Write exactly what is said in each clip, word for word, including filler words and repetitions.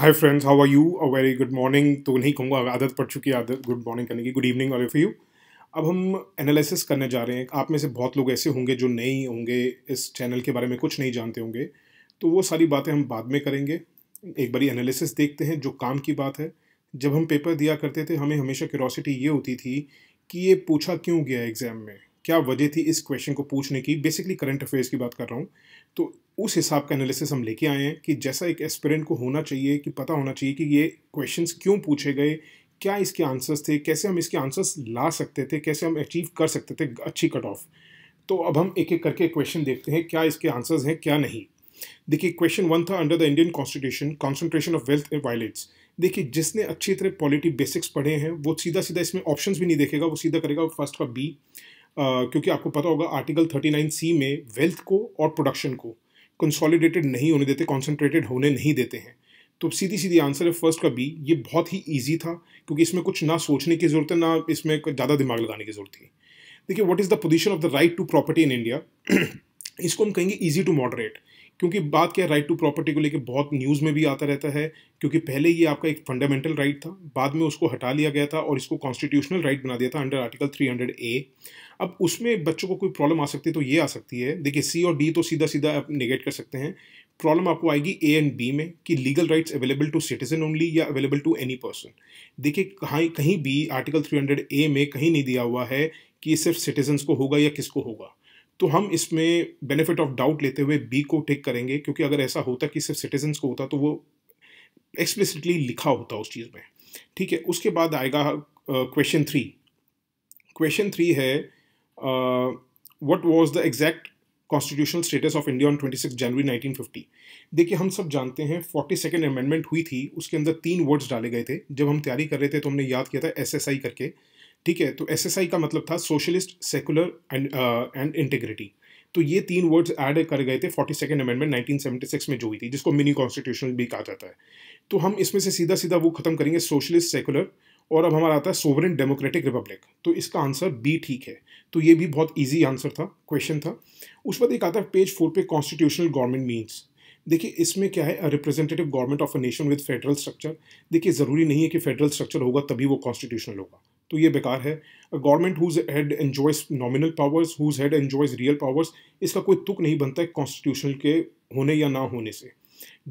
Hi friends, how are you? A very good morning तो नहीं कहूँगा, आदत पड़ चुकी है आदत गुड मॉर्निंग करने की। गुड इवनिंग और फॉर यू। अब हम एनालिसिस करने जा रहे हैं। आप में से बहुत लोग ऐसे होंगे जो नए होंगे इस चैनल के बारे में, कुछ नहीं जानते होंगे, तो वो सारी बातें हम बाद में करेंगे। एक बारी एनालिसिस देखते हैं, जो काम की बात है। जब हम पेपर दिया करते थे हमें हमेशा क्यूरोसिटी ये होती थी कि ये पूछा क्यों गया एग्ज़ाम में, क्या वजह थी इस क्वेश्चन को पूछने की। बेसिकली करंट अफेयर्स की बात कर रहा हूँ, तो उस हिसाब का एनालिसिस हम लेके आए हैं कि जैसा एक एस्पिरेंट को होना चाहिए, कि पता होना चाहिए कि ये क्वेश्चंस क्यों पूछे गए, क्या इसके आंसर्स थे, कैसे हम इसके आंसर्स ला सकते थे, कैसे हम अचीव कर सकते थे अच्छी कट ऑफ। तो अब हम एक एक करके क्वेश्चन देखते हैं, क्या इसके आंसर्स हैं क्या नहीं। देखिए, क्वेश्चन वन था, under the Indian constitution concentration of wealth violates. देखिए, जिसने अच्छी तरह पॉलिटी बेसिक्स पढ़े हैं वो सीधा सीधा इसमें ऑप्शंस भी नहीं देखेगा, वो सीधा करेगा फर्स्ट का बी, क्योंकि आपको पता होगा आर्टिकल थर्टी नाइन सी में वेल्थ को और प्रोडक्शन को कंसोलिडेटेड नहीं होने देते, कॉन्सेंट्रेटेड होने नहीं देते हैं। तो सीधी सीधी आंसर है फर्स्ट का बी। ये बहुत ही इजी था क्योंकि इसमें कुछ ना सोचने की ज़रूरत है, ना इसमें ज़्यादा दिमाग लगाने की ज़रूरत थी। देखिए, what is the position of the right to property in India, इसको हम कहेंगे इजी टू मॉडरेट, क्योंकि बात क्या है, राइट टू प्रॉपर्टी को लेकर बहुत न्यूज़ में भी आता रहता है, क्योंकि पहले ये आपका एक फंडामेंटल राइट था, बाद में उसको हटा लिया गया था और इसको कॉन्स्टिट्यूशनल राइट बना दिया था under article three hundred A. अब उसमें बच्चों को कोई प्रॉब्लम आ सकती है तो ये आ सकती है। देखिए, सी और डी तो सीधा सीधा आप नेगेट कर सकते हैं, प्रॉब्लम आपको आएगी ए एंड बी में कि legal rights available to citizen only या अवेलेबल टू एनी पर्सन। देखिए, कहीं कहीं भी आर्टिकल थ्री हंड्रेड ए में कहीं नहीं दिया हुआ है कि सिर्फ सिटीजन्स को होगा या किसको होगा, तो हम इसमें बेनिफिट ऑफ डाउट लेते हुए बी को टिक करेंगे, क्योंकि अगर ऐसा होता कि सिर्फ सिटीजन्स को होता तो वो एक्सप्लिसिटली लिखा होता उस चीज़ में। ठीक है, उसके बाद आएगा क्वेश्चन थ्री। क्वेश्चन थ्री है, what was the exact constitutional status of India on twenty six January nineteen fifty. देखिए, हम सब जानते हैं फोर्टी सेकेंड अमेंडमेंट हुई थी, उसके अंदर तीन वर्ड्स डाले गए थे। जब हम तैयारी कर रहे थे तो हमने याद किया था एस एस आई करके। ठीक है, तो एसएसआई का मतलब था socialist, secular and and integrity. तो ये तीन वर्ड्स ऐड कर गए थे forty second amendment nineteen seventy six में जो हुई थी, जिसको मिनी कॉन्स्टिट्यूशन भी कहा जाता है। तो हम इसमें से सीधा सीधा वो खत्म करेंगे, सोशलिस्ट, सेकुलर, और अब हमारा आता है सोवरेन डेमोक्रेटिक रिपब्लिक। तो इसका आंसर बी ठीक है। तो ये भी बहुत ईजी आंसर था, क्वेश्चन था। उस पर एक आता है पेज फोर पे, कॉन्स्टिट्यूशनल गवर्नमेंट मीन्स। देखिए, इसमें क्या है, representative government of a nation with federal structure. देखिए, ज़रूरी नहीं है कि फेडरल स्ट्रक्चर होगा तभी वो कॉन्स्टिट्यूशनल होगा, तो ये बेकार है। Government whose head enjoys nominal powers, whose head enjoys real powers, इसका कोई तुक नहीं बनता है कॉन्स्टिट्यूशनल के होने या ना होने से।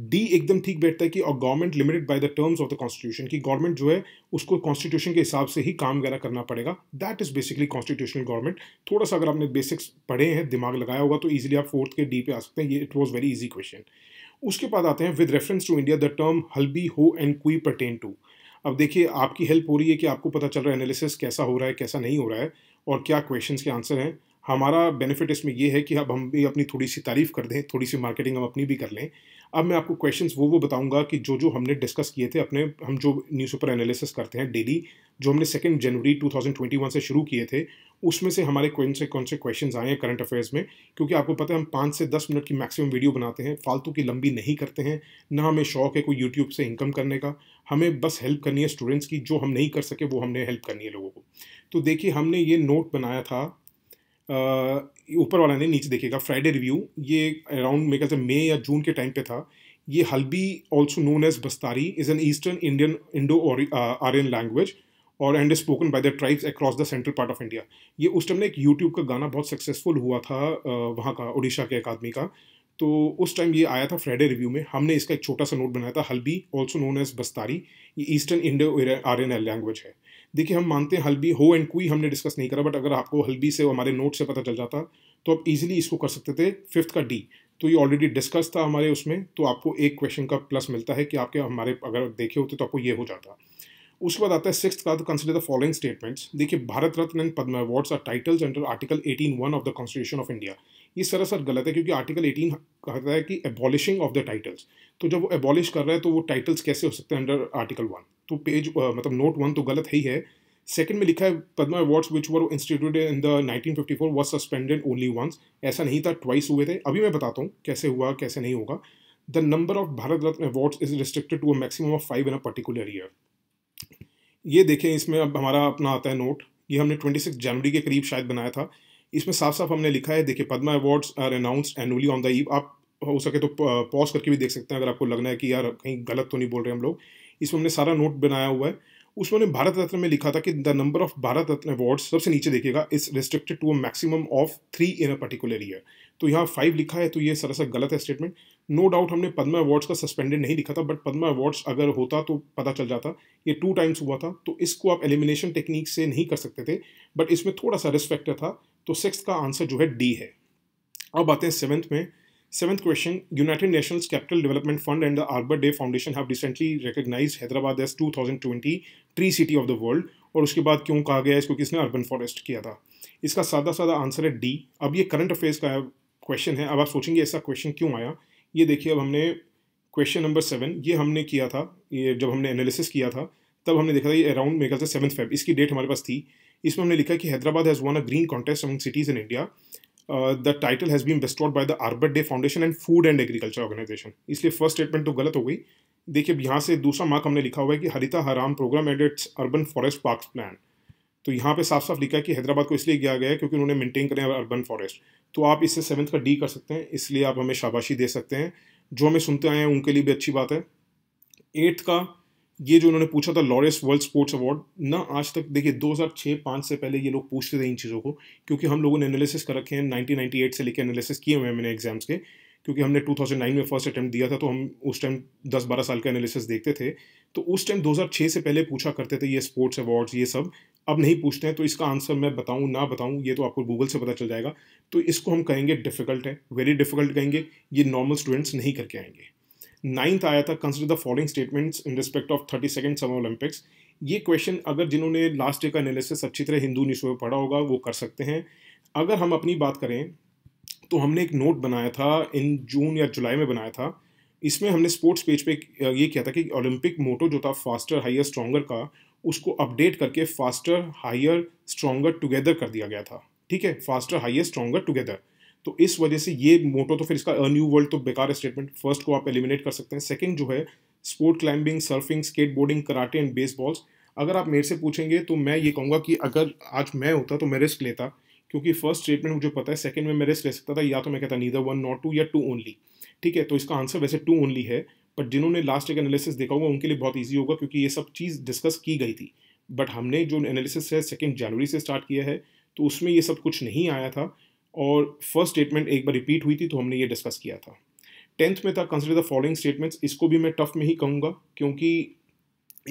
डी एकदम ठीक बैठता है कि और government limited by the terms of the constitution, कि गवर्नमेंट जो है उसको कॉन्स्टिट्यूशन के हिसाब से ही काम वगैरह करना पड़ेगा। That is basically constitutional government. थोड़ा सा अगर आपने बेसिक्स पढ़े हैं, दिमाग लगाया होगा, तो ईजिली आप फोर्थ के डी पे आ सकते हैं। ये it was very easy question. उसके बाद आते हैं, with reference to India the term Halbi Ho and क्वी पर्टेन टू। अब देखिए, आपकी हेल्प हो रही है कि आपको पता चल रहा है एनालिसिस कैसा हो रहा है, कैसा नहीं हो रहा है, और क्या क्वेश्चंस के आंसर हैं। हमारा बेनिफिट इसमें ये है कि अब हम भी अपनी थोड़ी सी तारीफ कर दें, थोड़ी सी मार्केटिंग हम अपनी भी कर लें। अब मैं आपको क्वेश्चंस वो वो बताऊंगा कि जो जो हमने डिस्कस किए थे अपने, हम जो न्यूज़पेपर एनालिसिस करते हैं डेली, जो हमने second January two thousand twenty one से शुरू किए थे, उसमें से हमारे कौन से कौन से क्वेश्चंस आए हैं करंट अफेयर्स में। क्योंकि आपको पता है, हम पाँच से दस मिनट की मैक्सिमम वीडियो बनाते हैं, फालतू की लंबी नहीं करते हैं, ना हमें शौक है कोई यूट्यूब से इनकम करने का, हमें बस हेल्प करनी है स्टूडेंट्स की, जो हम नहीं कर सके वो हमने हेल्प करनी है लोगों को। तो देखिए, हमने ये नोट बनाया था, ऊपर वाला नहीं, नीचे देखिएगा, फ्राइडे रिव्यू, ये अराउंड मेरे ख्याल से मई या जून के टाइम पे था। ये Halbi, also known as Bastari, is an eastern Indian Indo Aryan language और and is spoken by the tribes across the central part of India. ये उस टाइम में एक यूट्यूब का गाना बहुत सक्सेसफुल हुआ था वहाँ का, उड़ीसा के एक आदमी का, तो उस टाइम ये आया था फ्राइडे रिव्यू में। हमने इसका एक छोटा सा नोट बनाया था, Halbi also known as Bastari, ये ईस्टर्न इंडो आर्यन लैंग्वेज है। देखिए, हम मानते हैं हल्बी हो एंड कोई हमने डिस्कस नहीं करा, बट अगर आपको हल्बी से हमारे नोट से पता चल जाता तो आप इजीली इसको कर सकते थे, फिफ्थ का डी। तो ये ऑलरेडी डिस्कस था हमारे उसमें, तो आपको एक क्वेश्चन का प्लस मिलता है कि आपके हमारे अगर देखे होते तो आपको ये हो जाता। उसके बाद आता है सिक्स्थ का, कंसिडर द फॉलोइंग स्टेटमेंट्स। देखिए, Bharat Ratna and Padma awards are titles under article eighteen one of the constitution of India. ये सरासर गलत है, क्योंकि आर्टिकल एटीन कहता है कि एबॉलिशिंग ऑफ द टाइटल्स, तो जब वो एबॉलिश कर रहा है तो वो टाइटल्स कैसे हो सकते हैं अंडर आर्टिकल वन। तो पेज uh, मतलब नोट वन तो गलत ही है। सेकंड में लिखा है, Padma awards which were instituted in the nineteen fifty four was suspended only once. ऐसा नहीं था, ट्वाइस हुए थे। अभी मैं बताता हूँ कैसे हुआ कैसे नहीं होगा। The number of Bharat Ratna awards is restricted to a maximum of five in a particular year. ये देखें, इसमें अब हमारा अपना आता है नोट, ये हमने ट्वेंटी सिक्स जनवरी के करीब शायद बनाया था। इसमें साफ साफ हमने लिखा है, देखिए, Padma awards are announced annually on the eve. आप हो सके तो पॉज करके भी देख सकते हैं अगर आपको लगना है कि यार कहीं गलत तो नहीं बोल रहे हम लोग। इसमें हमने सारा नोट बनाया हुआ है। उसमें उन्होंने भारत रत्न में लिखा था कि the number of Bharat Ratna awards सबसे नीचे देखिएगा is restricted to a maximum of three in a particular year, तो यहाँ फाइव लिखा है तो ये सरासर गलत है स्टेटमेंट। नो डाउट हमने पद्मा अवार्ड्स का सस्पेंडेड नहीं लिखा था, बट पद्मा अवार्ड्स अगर होता तो पता चल जाता। ये टू टाइम्स हुआ था तो इसको आप एलिमिनेशन टेक्निक से नहीं कर सकते थे, बट इसमें थोड़ा सा रिस्क फैक्टर था। तो सिक्स्थ का आंसर जो है डी है। अब आते हैं सेवन्थ में। Seventh question, United Nations Capital Development Fund and the Arbor Day Foundation have recently recognized Hyderabad as twenty twenty Tree City of the World। और उसके बाद क्यों कहा गया है, इसको किसने अर्बन फॉरेस्ट किया था? इसका सादा सादा आंसर है डी। अब ये करंट अफेयर्स का क्वेश्चन है। अब आप सोचेंगे ऐसा क्वेश्चन क्यों आया, ये देखिए। अब हमने क्वेश्चन नंबर सेवन ये हमने किया था, ये जब हमने एनालिसिस किया था तब हमने देखा था ये अराउंड मेरे ख्याल से सेवन्थ फेब इसकी डेट हमारे पास थी। इसमें हमने लिखा कि Hyderabad has won a green contest among cities in India. The title has been bestowed by the Arbor Day Foundation and Food and Agriculture Organization. इसलिए फर्स्ट स्टेटमेंट तो गलत हो गई। देखिए अब यहाँ से दूसरा मार्क हमने लिखा हुआ है कि Haritha Haram programme and its urban forest parks plan. तो यहाँ पे साफ साफ लिखा है कि हैदराबाद को इसलिए किया गया है क्योंकि उन्होंने मेंटेन करें अर्बन फॉरेस्ट। तो आप इससे सेवन्थ का डी कर सकते हैं, इसलिए आप हमें शाबाशी दे सकते हैं। जो हमें सुनते आए हैं उनके लिए भी अच्छी बात है। एट्थ का ये जो उन्होंने पूछा था लॉरेस वर्ल्ड स्पोर्ट्स अवार्ड ना, आज तक देखिए दो हज़ार छह पाँच से पहले ये लोग पूछते थे इन चीज़ों को, क्योंकि हम लोगों ने एनालिसिस कर रखे हैं। नाइनटीन नाइंटी एट से लेकर एनालिसिस किए हुए हैं मैंने एग्जाम्स के, क्योंकि हमने दो हज़ार नौ में फर्स्ट अटैम्प्ट दिया था तो हम उस टाइम दस बारह साल का एनालिसिस देखते थे। तो उस टाइम दो हज़ार छह से पहले पूछा करते थे ये स्पोर्ट्स अवार्ड्स ये सब, अब नहीं पूछते हैं। तो इसका आंसर मैं बताऊँ ना बताऊँ ये तो आपको गूगल से पता चल जाएगा। तो इसको हम कहेंगे डिफ़िकल्ट है, वेरी डिफ़िकल्ट कहेंगे, ये नॉर्मल स्टूडेंट्स नहीं करके आएंगे। नाइन्थ आया था consider the following statements in respect of thirty second summer Olympics. ये क्वेश्चन अगर जिन्होंने लास्ट डे का एनालिसिस अच्छी तरह हिंदू न्यूज़पेपर पढ़ा होगा वो कर सकते हैं। अगर हम अपनी बात करें तो हमने एक नोट बनाया था इन जून या जुलाई में बनाया था। इसमें हमने स्पोर्ट्स पेज पे ये किया था कि ओलंपिक मोटो जो था फास्टर हायर स्ट्रॉन्गर का, उसको अपडेट करके फास्टर हायर स्ट्रॉन्गर टुगेदर कर दिया गया था। ठीक है, फास्टर हायर स्ट्रॉन्गर टुगेदर। तो इस वजह से ये मोटो तो फिर इसका अ न्यू वर्ल्ड तो बेकार है स्टेटमेंट। फर्स्ट को आप एलिमिनेट कर सकते हैं। सेकंड जो है sport climbing surfing skateboarding karate and baseballs. अगर आप मेरे से पूछेंगे तो मैं ये कहूँगा कि अगर आज मैं होता तो मैं रिस्क लेता, क्योंकि फर्स्ट स्टेटमेंट मुझे पता है, सेकंड में मैं रिस्क ले सकता था। या तो मैं कहता नीदर वन नॉट टू या टू ओनली। ठीक है, तो इसका आंसर वैसे टू ओनली है, बट जिन्होंने लास्ट एक एनालिसिस देखा होगा उनके लिए बहुत ईजी होगा क्योंकि ये सब चीज़ डिस्कस की गई थी। बट हमने जो एनालिसिस है सेकेंड जनवरी से स्टार्ट किया है तो उसमें ये सब कुछ नहीं आया था, और फर्स्ट स्टेटमेंट एक बार रिपीट हुई थी तो हमने ये डिस्कस किया था। टेंथ में था कंसिडर द फॉलोइंग स्टेटमेंट्स। इसको भी मैं टफ में ही कहूँगा क्योंकि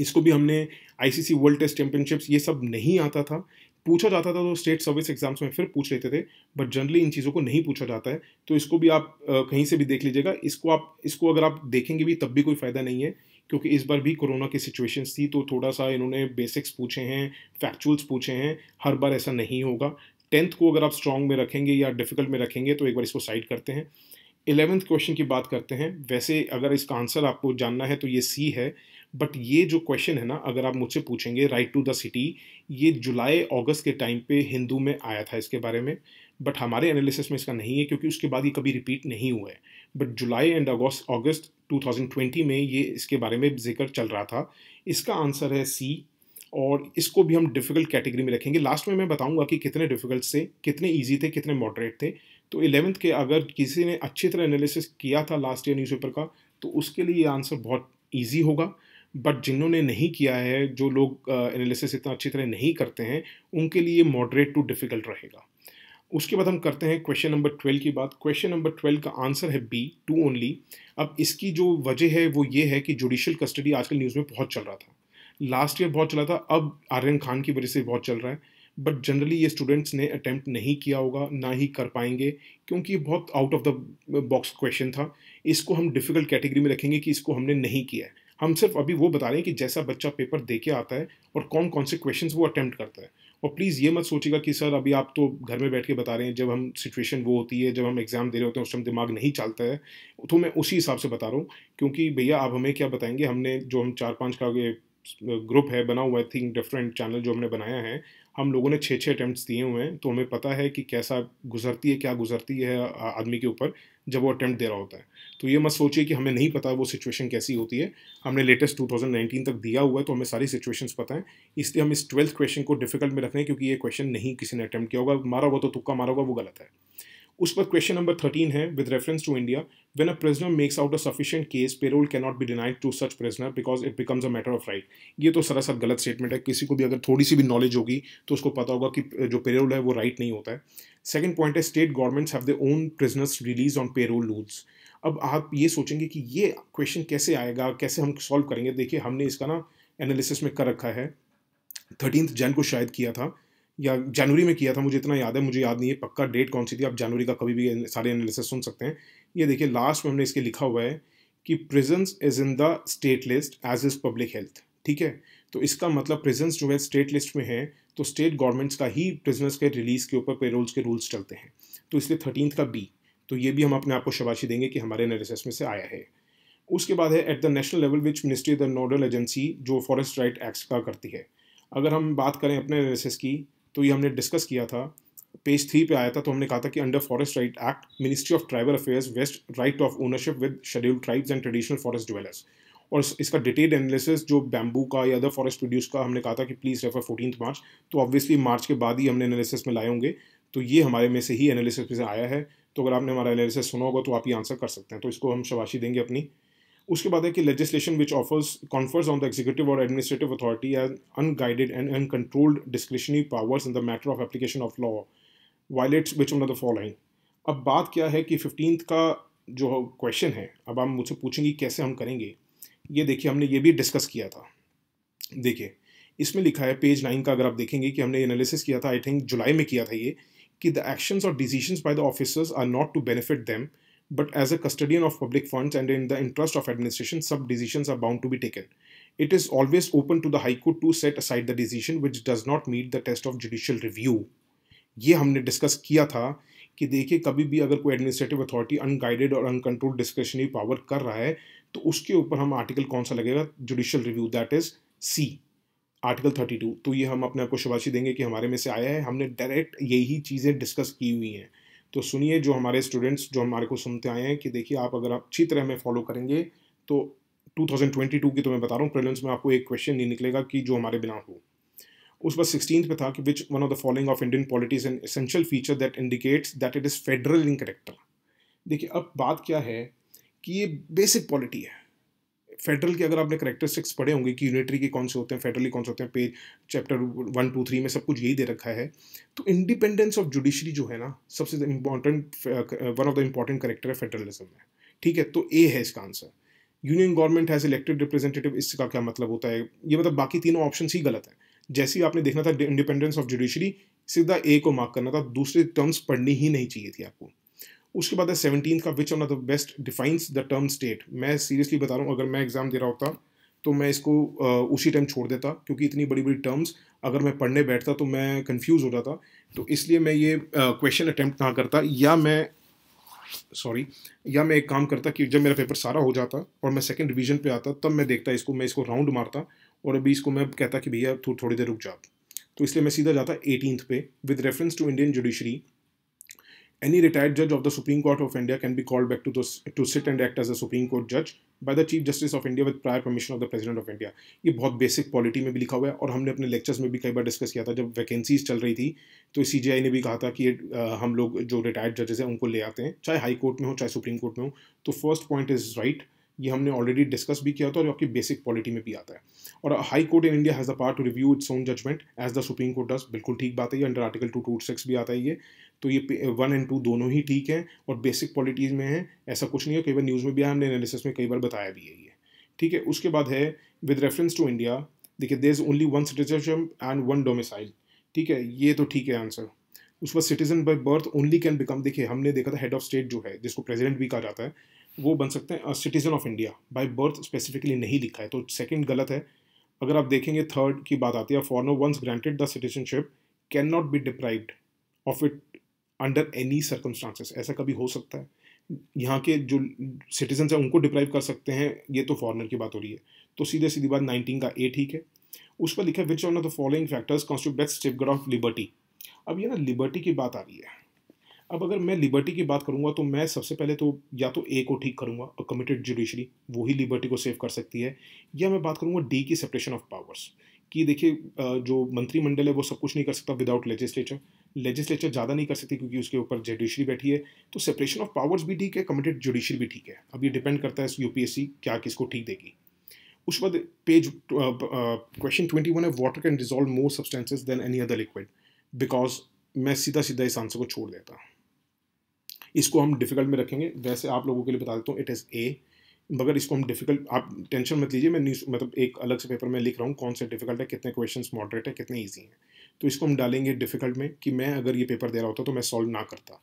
इसको भी हमने आईसीसी वर्ल्ड टेस्ट चैंपियनशिप्स ये सब नहीं आता था। पूछा जाता था तो स्टेट सर्विस एग्जाम्स में फिर पूछ लेते थे, बट जनरली इन चीज़ों को नहीं पूछा जाता है। तो इसको भी आप कहीं से भी देख लीजिएगा। इसको आप इसको अगर आप देखेंगे भी तब भी कोई फ़ायदा नहीं है, क्योंकि इस बार भी कोरोना की सिचुएशंस थी तो थोड़ा सा इन्होंने बेसिक्स पूछे हैं, फैक्चुअल्स पूछे हैं। हर बार ऐसा नहीं होगा। टेंथ को अगर आप स्ट्रॉन्ग में रखेंगे या डिफ़िकल्ट में रखेंगे तो एक बार इसको साइड करते हैं। इलेवेंथ क्वेश्चन की बात करते हैं। वैसे अगर इसका आंसर आपको जानना है तो ये सी है, बट ये जो क्वेश्चन है ना, अगर आप मुझसे पूछेंगे राइट टू द सिटी, ये जुलाई अगस्त के टाइम पे हिंदू में आया था इसके बारे में, बट हमारे एनालिसिस में इसका नहीं है क्योंकि उसके बाद ये कभी रिपीट नहीं हुआ है। बट जुलाई एंड अगस्त अगस्त दो हज़ार बीस में ये इसके बारे में जिक्र चल रहा था। इसका आंसर है सी, और इसको भी हम डिफ़िकल्ट कैटेगरी में रखेंगे। लास्ट में मैं बताऊंगा कि कितने डिफ़िकल्ट थे, कितने इजी थे, कितने मॉडरेट थे। तो इलेवेंथ के अगर किसी ने अच्छी तरह एनालिसिस किया था लास्ट ईयर न्यूज़पेपर का तो उसके लिए ये आंसर बहुत इजी होगा, बट जिन्होंने नहीं किया है, जो लोग एनालिसिस इतना अच्छी तरह नहीं करते हैं, उनके लिए मॉडरेट टू डिफ़िकल्ट रहेगा। उसके बाद हम करते हैं क्वेश्चन नंबर ट्वेल्व की बात। क्वेश्चन नंबर ट्वेल्व का आंसर है बी, टू ओनली। अब इसकी जो वजह है वो ये है कि जुडिशियल कस्टडी आजकल न्यूज़ में बहुत चल रहा था, लास्ट ईयर बहुत चला था, अब आर्यन खान की वजह से बहुत चल रहा है। बट जनरली ये स्टूडेंट्स ने अटैम्प्ट नहीं किया होगा, ना ही कर पाएंगे, क्योंकि ये बहुत out of the box question था। इसको हम डिफ़िकल्ट कैटेगरी में रखेंगे कि इसको हमने नहीं किया है। हम सिर्फ अभी वो बता रहे हैं कि जैसा बच्चा पेपर दे के आता है और कौन कौन से क्वेश्चंस वो अटैम्प्ट करता है। और प्लीज़ ये मत सोचिएगा कि सर अभी आप तो घर में बैठ के बता रहे हैं, जब हम सिचुएशन वो होती है, जब हम एग्ज़ाम दे रहे होते हैं उस टाइम दिमाग नहीं चलता है, तो मैं उसी हिसाब से बता रहा हूँ। क्योंकि भैया आप हमें क्या बताएंगे, हमने जो हम चार पाँच का ग्रुप है बना हुआ है, थिंक डिफरेंट चैनल जो हमने बनाया है, हम लोगों ने छः छः अटैम्प्ट्स दिए हुए हैं, तो हमें पता है कि कैसा गुजरती है, क्या गुजरती है आदमी के ऊपर जब वो अटैम्प्ट दे रहा होता है। तो ये मत सोचिए कि हमें नहीं पता वो सिचुएशन कैसी होती है। हमने लेटेस्ट दो हज़ार उन्नीस तक दिया हुआ है तो हमें सारी सिचुएशंस पता है। इसलिए हम इस ट्वेल्थ क्वेश्चन को डिफिकल्ट में रख रहे हैं क्योंकि ये क्वेश्चन नहीं किसी ने अटैम्प्ट किया होगा, मारा हुआ तो तुक्का मारा होगा, वो गलत है। उस पर क्वेश्चन नंबर थर्टीन है with reference to India. When a prisoner makes out a sufficient case, parole cannot be denied to such prisoner because it becomes a matter of right. ये तो सरासर गलत स्टेटमेंट है. किसी को भी अगर थोड़ी सी भी नॉलेज होगी तो उसको पता होगा कि जो पेरोल है वो राइट नहीं होता है. सेकंड पॉइंट है state governments have their own prisoners release on parole rules. अब आप ये सोचेंगे कि ये क्वेश्चन कैसे आएगा, कैसे हम सॉल्व करेंगे. देखिए हमने इसका ना एनालिसिस में कर रखा है, थर्टीन जैन को शायद किया था या जनवरी में किया था, मुझे इतना याद है, मुझे याद नहीं है पक्का डेट कौन सी थी. आप जनवरी का कभी भी सारे एनालिसिस सुन सकते हैं. ये देखिए लास्ट में हमने इसके लिखा हुआ है कि prisons is in the state list as is public health. ठीक है, तो इसका मतलब प्रिजन्स जो है स्टेट लिस्ट में है, तो स्टेट गवर्नमेंट्स का ही प्रिजनर्स के रिलीज़ के ऊपर पेरोल्स के रूल्स चलते हैं. तो इसलिए थर्टीन का बी, तो ये भी हम अपने आप को शाबाशी देंगे कि हमारे एनालिसिस में से आया है. उसके बाद है at the national level which ministry the nodal agency जो फॉरेस्ट राइट एक्ट का करती है. अगर हम बात करें अपने एनालिसिस की तो ये हमने डिस्कस किया था, पेज थ्री पे आया था. तो हमने कहा था कि under forest right act ministry of tribal affairs vest right of ownership with scheduled tribes and traditional forest dwellers. और इसका डिटेल्ड एनालिसिस जो बैम्बू का या अदर फॉरेस्ट प्रोड्यूस का हमने कहा था कि प्लीज़ रेफर फोर्टीन मार्च. तो ऑब्वियसली मार्च के बाद ही हमने एनालिसिस में लाए होंगे, तो ये हमारे में से ही एनालिसिस में से आया है. तो अगर आपने हमारा एनालिसिस सुना होगा तो आप ये आंसर कर सकते हैं, तो इसको हम शाबाशी देंगे अपनी. उसके बाद है कि legislation which offers confers on the executive और administrative authority as unguided and uncontrolled discretionary powers in the matter of application of law violates which one of the following. अब बात क्या है कि फिफ्टीन का जो क्वेश्चन है, अब आप मुझसे पूछेंगे कैसे हम करेंगे. ये देखिए हमने ये भी डिस्कस किया था. देखिए इसमें लिखा है पेज नाइन का, अगर आप देखेंगे कि हमने एनालिसिस किया था, आई थिंक जुलाई में किया था ये, कि द एक्शंस और decisions by the officers are not to benefit them but as a custodian of public funds and in the interest of administration some decisions are bound to be taken. It is always open to the High Court to set aside the decision which does not meet the test of judicial review. ये हमने discuss किया था कि देखिए कभी भी अगर कोई एडमिनिस्ट्रेटिव अथॉरिटी अनगाइडेड और अनकंट्रोल्ड डिस्क्रिशनरी पावर कर रहा है तो उसके ऊपर हम आर्टिकल कौन सा लगेगा, judicial review, that is C article thirty two. तो ये हम अपने आप को शाबाशी देंगे कि हमारे में से आया है, हमने डायरेक्ट यही चीज़ें डिस्कस की हुई हैं. तो सुनिए जो हमारे स्टूडेंट्स जो हमारे को सुनते आए हैं कि देखिए आप अगर अच्छी तरह में फॉलो करेंगे तो टू थाउजेंड ट्वेंटी टू की तो मैं बता रहा हूँ प्रीलिम्स में आपको एक क्वेश्चन नहीं निकलेगा कि जो हमारे बिना हो. उस बस सिक्सटीन पे था कि which one of the following of Indian polity is an essential feature that indicates that it is federal in character. देखिए अब बात क्या है कि ये बेसिक पॉलिटी है. फेडरल के अगर आपने करेक्टरिस्टिक्स पढ़े होंगे कि यूनिटरी के कौन से होते हैं, फेडरली कौन से होते हैं, page chapter one two three में सब कुछ यही दे रखा है. तो इंडिपेंडेंस ऑफ जुडिशरी जो है ना सबसे important, one of the important character है फेडरलिज्म में. ठीक है, तो ए है इसका answer. Union government has elected representative, इसका क्या मतलब होता है, ये मतलब बाकी तीनों ऑप्शन ही गलत है. जैसे ही आपने देखना था इंडिपेंडेंस ऑफ जुडिशरी, सीधा ए को मार्क करना था, दूसरे टर्म्स पढ़नी ही नहीं चाहिए थी आपको. उसके बाद है सेवनटीन का which one of the best defines the term state. मैं सीरियसली बता रहा हूँ अगर मैं एग्जाम दे रहा होता तो मैं इसको उसी टाइम छोड़ देता, क्योंकि इतनी बड़ी बड़ी टर्म्स अगर मैं पढ़ने बैठता तो मैं कंफ्यूज हो जाता. तो इसलिए मैं ये क्वेश्चन अटैम्प्ट ना करता, या मैं सॉरी या मैं एक काम करता कि जब मेरा पेपर सारा हो जाता और मैं सेकेंड रिविजन पर आता तब मैं देखता इसको, मैं इसको राउंड मारता और अभी इसको मैं कहता कि भैया थो, थोड़ी देर रुक जाओ. तो इसलिए मैं सीधा जाता एटीनथ पे with reference to Indian judiciary. Any retired judge of the Supreme Court of India can be called back to those, to sit and act as a Supreme Court judge by the Chief Justice of India with prior permission of the President of India. ये बहुत basic polity में भी लिखा हुआ है और हमने अपने लेक्चर्स में भी कई बार डिस्कस किया था. जब वैकेंसीज चल रही थी तो सी जी आई ने भी कहा था कि हम लोग जो रिटायर्ड जजेस हैं उनको ले आते हैं, चाहे हाई कोर्ट में हो चाहे सुप्रीम कोर्ट में हो. तो फर्स्ट पॉइंट इज राइट, ये हमने ऑलरेडी डिस्कस भी किया था और आपकी बेसिक पॉलिटी में भी आता है. और high court in India has the power to review its own judgement as the supreme court does, बिल्कुल ठीक बात है. ये under article two two six भी आता है ये, तो ये वन एंड टू दोनों ही ठीक हैं और बेसिक पॉलिटीज में है, ऐसा कुछ नहीं है. कई बार न्यूज़ में भी आया, हमने एनालिसिस में कई बार बताया भी है ये. ठीक है, उसके बाद है विद रेफरेंस टू इंडिया. देखिए there is only one citizenship and one domicile. ठीक है, ये तो ठीक है आंसर. उस पर citizen by birth only can become, देखिए हमने देखा था हेड ऑफ स्टेट जो है जिसको प्रेजिडेंट भी कहा जाता है वो बन सकते हैं citizen of India, by birth specifically नहीं लिखा है, तो सेकंड गलत है. अगर आप देखेंगे थर्ड की बात आती है, foreigner once granted the citizenship can not be deprived of it under any circumstances. ऐसा कभी हो सकता है, यहाँ के जो सिटीजन हैं उनको डिप्राइव कर सकते हैं, ये तो फॉरनर की बात हो रही है. तो सीधे सीधी बात नाइनटीन का ए ठीक है. उस पर लिखा है which one of the following factors constitute best safeguard of liberty. अब ये ना लिबर्टी की बात आ रही है. अब अगर मैं लिबर्टी की बात करूंगा तो मैं सबसे पहले तो या तो ए को ठीक करूंगा, अ कमिटेड जुडिशरी वही लिबर्टी को सेव कर सकती है, या मैं बात करूंगा डी की सेपरेशन ऑफ पावर्स कि देखिए जो मंत्रिमंडल है वो सब कुछ नहीं कर सकता विदाउट लेजिस्लेचर. लेजिस्लेचर ज़्यादा नहीं कर सकती क्योंकि उसके ऊपर जुडिशरी बैठी है। तो सेपरेशन ऑफ पावर्स भी ठीक है, कमिटेड जुडिशरी भी ठीक है। अब ये डिपेंड करता है यूपीएससी क्या किसको ठीक देगी। उस बाद पेज क्वेश्चन ट्वेंटी वन है, water can dissolve more substances than any other liquid. Because मैं सीधा सीधा इस आंसर को छोड़ देता, इसको हम डिफिकल्ट में रखेंगे। वैसे आप लोगों के लिए बता देता हूँ इट इज़ ए, मगर इसको हम डिफिकल्ट, आप टेंशन मत लीजिए, मैं न्यूज मतलब एक अलग से पेपर में लिख रहा हूँ कौन से डिफिकल्ट है, कितने क्वेश्चंस मॉडरेट है, कितने इजी हैं। तो इसको हम डालेंगे डिफिकल्ट में कि मैं अगर ये पेपर दे रहा होता तो मैं सॉल्व ना करता।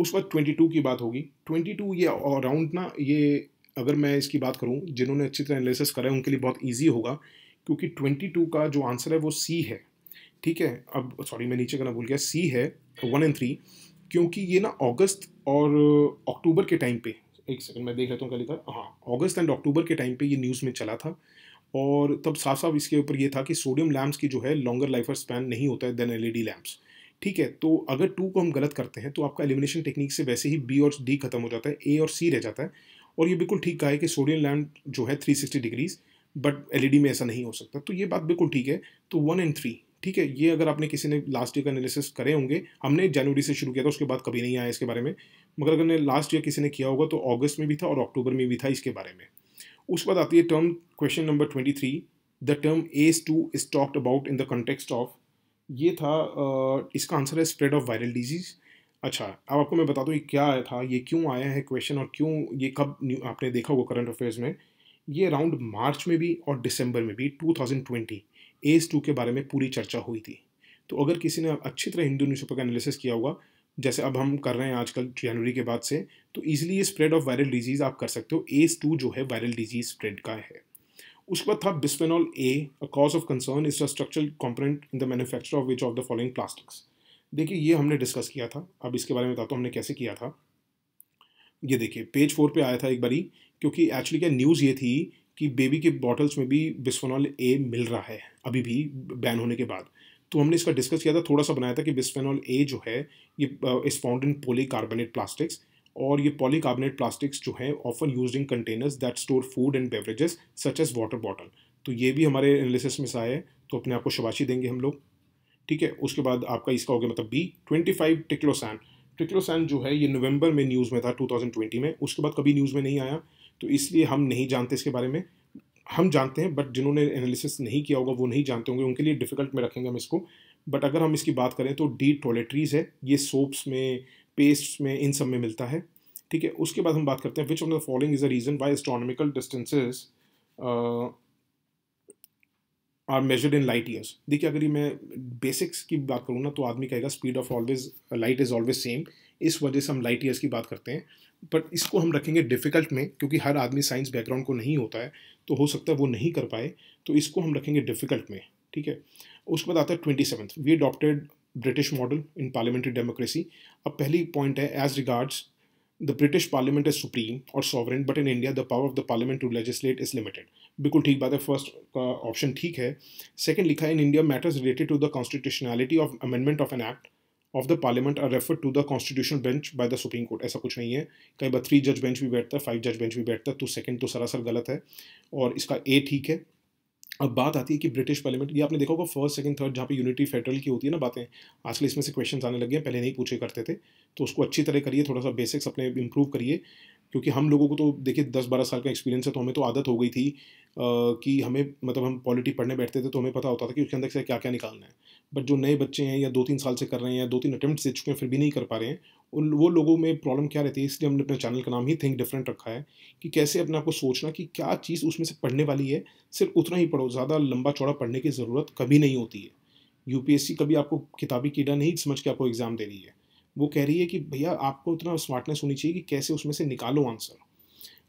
उस वक्त ट्वेंटी टू की बात होगी। ट्वेंटी टू ये अराउंड ना, ये अगर मैं इसकी बात करूँ जिन्होंने अच्छी तरह एनालिसिस करा है उनके लिए बहुत ईजी होगा, क्योंकि ट्वेंटी टू का जो आंसर है वो सी है। ठीक है, अब सॉरी मैं नीचे करना भूल गया, सी है वन एंड थ्री, क्योंकि ये ना अगस्त और अक्टूबर के टाइम पे, एक सेकंड मैं देख लेता हूँ क्या लिखा है। हाँ, अगस्त एंड अक्टूबर के टाइम पे ये न्यूज़ में चला था और तब साफ साफ इसके ऊपर ये था कि सोडियम लैम्प्स की जो है लॉन्गर लाइफ स्पैन नहीं होता है देन एलईडी लैम्प्स। ठीक है, तो अगर टू को हम गलत करते हैं तो आपका एलिमिनेशन टेक्निक से वैसे ही बी और डी खत्म हो जाता है, ए और सी रह जाता है। और ये बिल्कुल ठीक कहा है कि सोडियम लैम्प जो है three sixty degrees, but LED में ऐसा नहीं हो सकता। तो ये बात बिल्कुल ठीक है। तो वन एंड थ्री ठीक है, ये अगर आपने किसी ने लास्ट ईयर का एनालिसिस करे होंगे, हमने जनवरी से शुरू किया था, उसके बाद कभी नहीं आया इसके बारे में, मगर अगर ने लास्ट ईयर किसी ने किया होगा तो अगस्त में भी था और अक्टूबर में भी था इसके बारे में। उसके बाद आती है term question number twenty three, the term S two is talked about in the context of. ये था इसका आंसर है स्प्रेड ऑफ वायरल डिजीज। अच्छा, अब आपको मैं बता दूँ क्या आया था, ये क्यों आया है क्वेश्चन और क्यों ये कब आपने देखा होगा करंट अफेयर्स में। ये अराउंड मार्च में भी और दिसंबर में भी two thousand twenty S two के बारे में पूरी चर्चा हुई थी। तो अगर किसी ने अच्छी तरह हिंदू न्यूज़पेपर का एनालिसिस किया होगा जैसे अब हम कर रहे हैं आजकल जनवरी के बाद से, तो ईजिली ये स्प्रेड ऑफ वायरल डिजीज़ आप कर सकते हो। एस टू जो है वायरल डिजीज स्प्रेड का है। उसके बाद था bisphenol A, a cause of concern is the structural component in the manufacture of which of the following plastics. देखिए ये हमने डिस्कस किया था, अब इसके बारे में बताता हूँ हमने कैसे किया था। ये देखिए पेज फोर पर आया था एक बारी, क्योंकि एक्चुअली क्या न्यूज़ ये थी कि बेबी के बॉटल्स में भी बिस्फेनॉल ए मिल रहा है अभी भी बैन होने के बाद। तो हमने इसका डिस्कस किया था, थोड़ा सा बनाया था कि बिस्फेनॉल ए जो है ये is found in polycarbonate plastics, और ये पॉलीकार्बोनेट प्लास्टिक्स जो है often used in containers that store food and beverages such as water bottle. तो ये भी हमारे एनालिसिस में से आया है, तो अपने आप को शाबाशी देंगे हम लोग। ठीक है, उसके बाद आपका इसका हो गया मतलब B. Twenty five triclosan, triclosan जो है ये नवंबर में न्यूज़ में था टू थाउजेंड ट्वेंटी में, उसके बाद कभी न्यूज़ में नहीं आया, तो इसलिए हम नहीं जानते इसके बारे में। हम जानते हैं बट जिन्होंने एनालिसिस नहीं किया होगा वो नहीं जानते होंगे, उनके लिए डिफ़िकल्ट में रखेंगे हम इसको। बट अगर हम इसकी बात करें तो डी टॉयलेटरीज है, ये सोप्स में, पेस्ट्स में, इन सब में मिलता है। ठीक है, उसके बाद हम बात करते हैं which of the following is a reason why astronomical distances are measured in light years. देखिए अगर ये मैं बेसिक्स की बात करूँ ना तो आदमी कहेगा speed of always light is always same, इस वजह से हम लाइट ईयर्स की बात करते हैं। बट इसको हम रखेंगे डिफ़िकल्ट में, क्योंकि हर आदमी साइंस बैकग्राउंड को नहीं होता है, तो हो सकता है वो नहीं कर पाए, तो इसको हम रखेंगे डिफ़िकल्ट में। ठीक है, उसके बाद आता है twenty seventh, we adopted British model in parliamentary democracy. अब पहली पॉइंट है as regards the British parliament is supreme और sovereign, but in India the power of the parliament to legislate is limited. बिल्कुल ठीक बात है, फर्स्ट का option ठीक है। सेकेंड लिखा है in India matters related to the constitutionality of amendment of an act of the parliament are referred to the constitution bench by the supreme court. ऐसा कुछ नहीं है, कई बार थ्री जज बेंच भी बैठता है, फाइव जज बेंच भी बैठता है, तो सेकंड तो सरासर गलत है और इसका ए ठीक है। अब बात आती है कि ब्रिटिश पार्लियामेंट, ये आपने देखा होगा फर्स्ट सेकंड थर्ड जहाँ पे यूनिटी फेडरल की होती है ना बातें, आजकल इसमें से क्वेश्चन आने लगे हैं, पहले नहीं पूछे करते थे। तो उसको अच्छी तरह करिए, थोड़ा सा बेसिक्स अपने इंप्रूव करिए, क्योंकि हम लोगों को तो देखिए दस बारह साल का एक्सपीरियंस है, तो हमें तो आदत हो गई थी आ, कि हमें मतलब हम पॉलिटी पढ़ने बैठते थे तो हमें पता होता था कि उसके अंदर से क्या क्या निकालना है। बट जो नए बच्चे हैं या दो तीन साल से कर रहे हैं या दो तीन अटैम्प्ट दे चुके हैं फिर भी नहीं कर पा रहे हैं, उन वो लोगों में प्रॉब्लम क्या रहती है, इसलिए हमने अपने चैनल का नाम ही थिंक डिफरेंट रखा है कि कैसे अपने आपको सोचना कि क्या चीज़ उसमें से पढ़ने वाली है, सिर्फ उतना ही पढ़ो, ज़्यादा लंबा चौड़ा पढ़ने की ज़रूरत कभी नहीं होती है। यूपीएससी कभी आपको किताबी कीड़ा नहीं समझ के आपको एग्ज़ाम दे रही है, वो कह रही है कि भैया आपको उतना स्मार्टनेस होनी चाहिए कि कैसे उसमें से निकालो आंसर।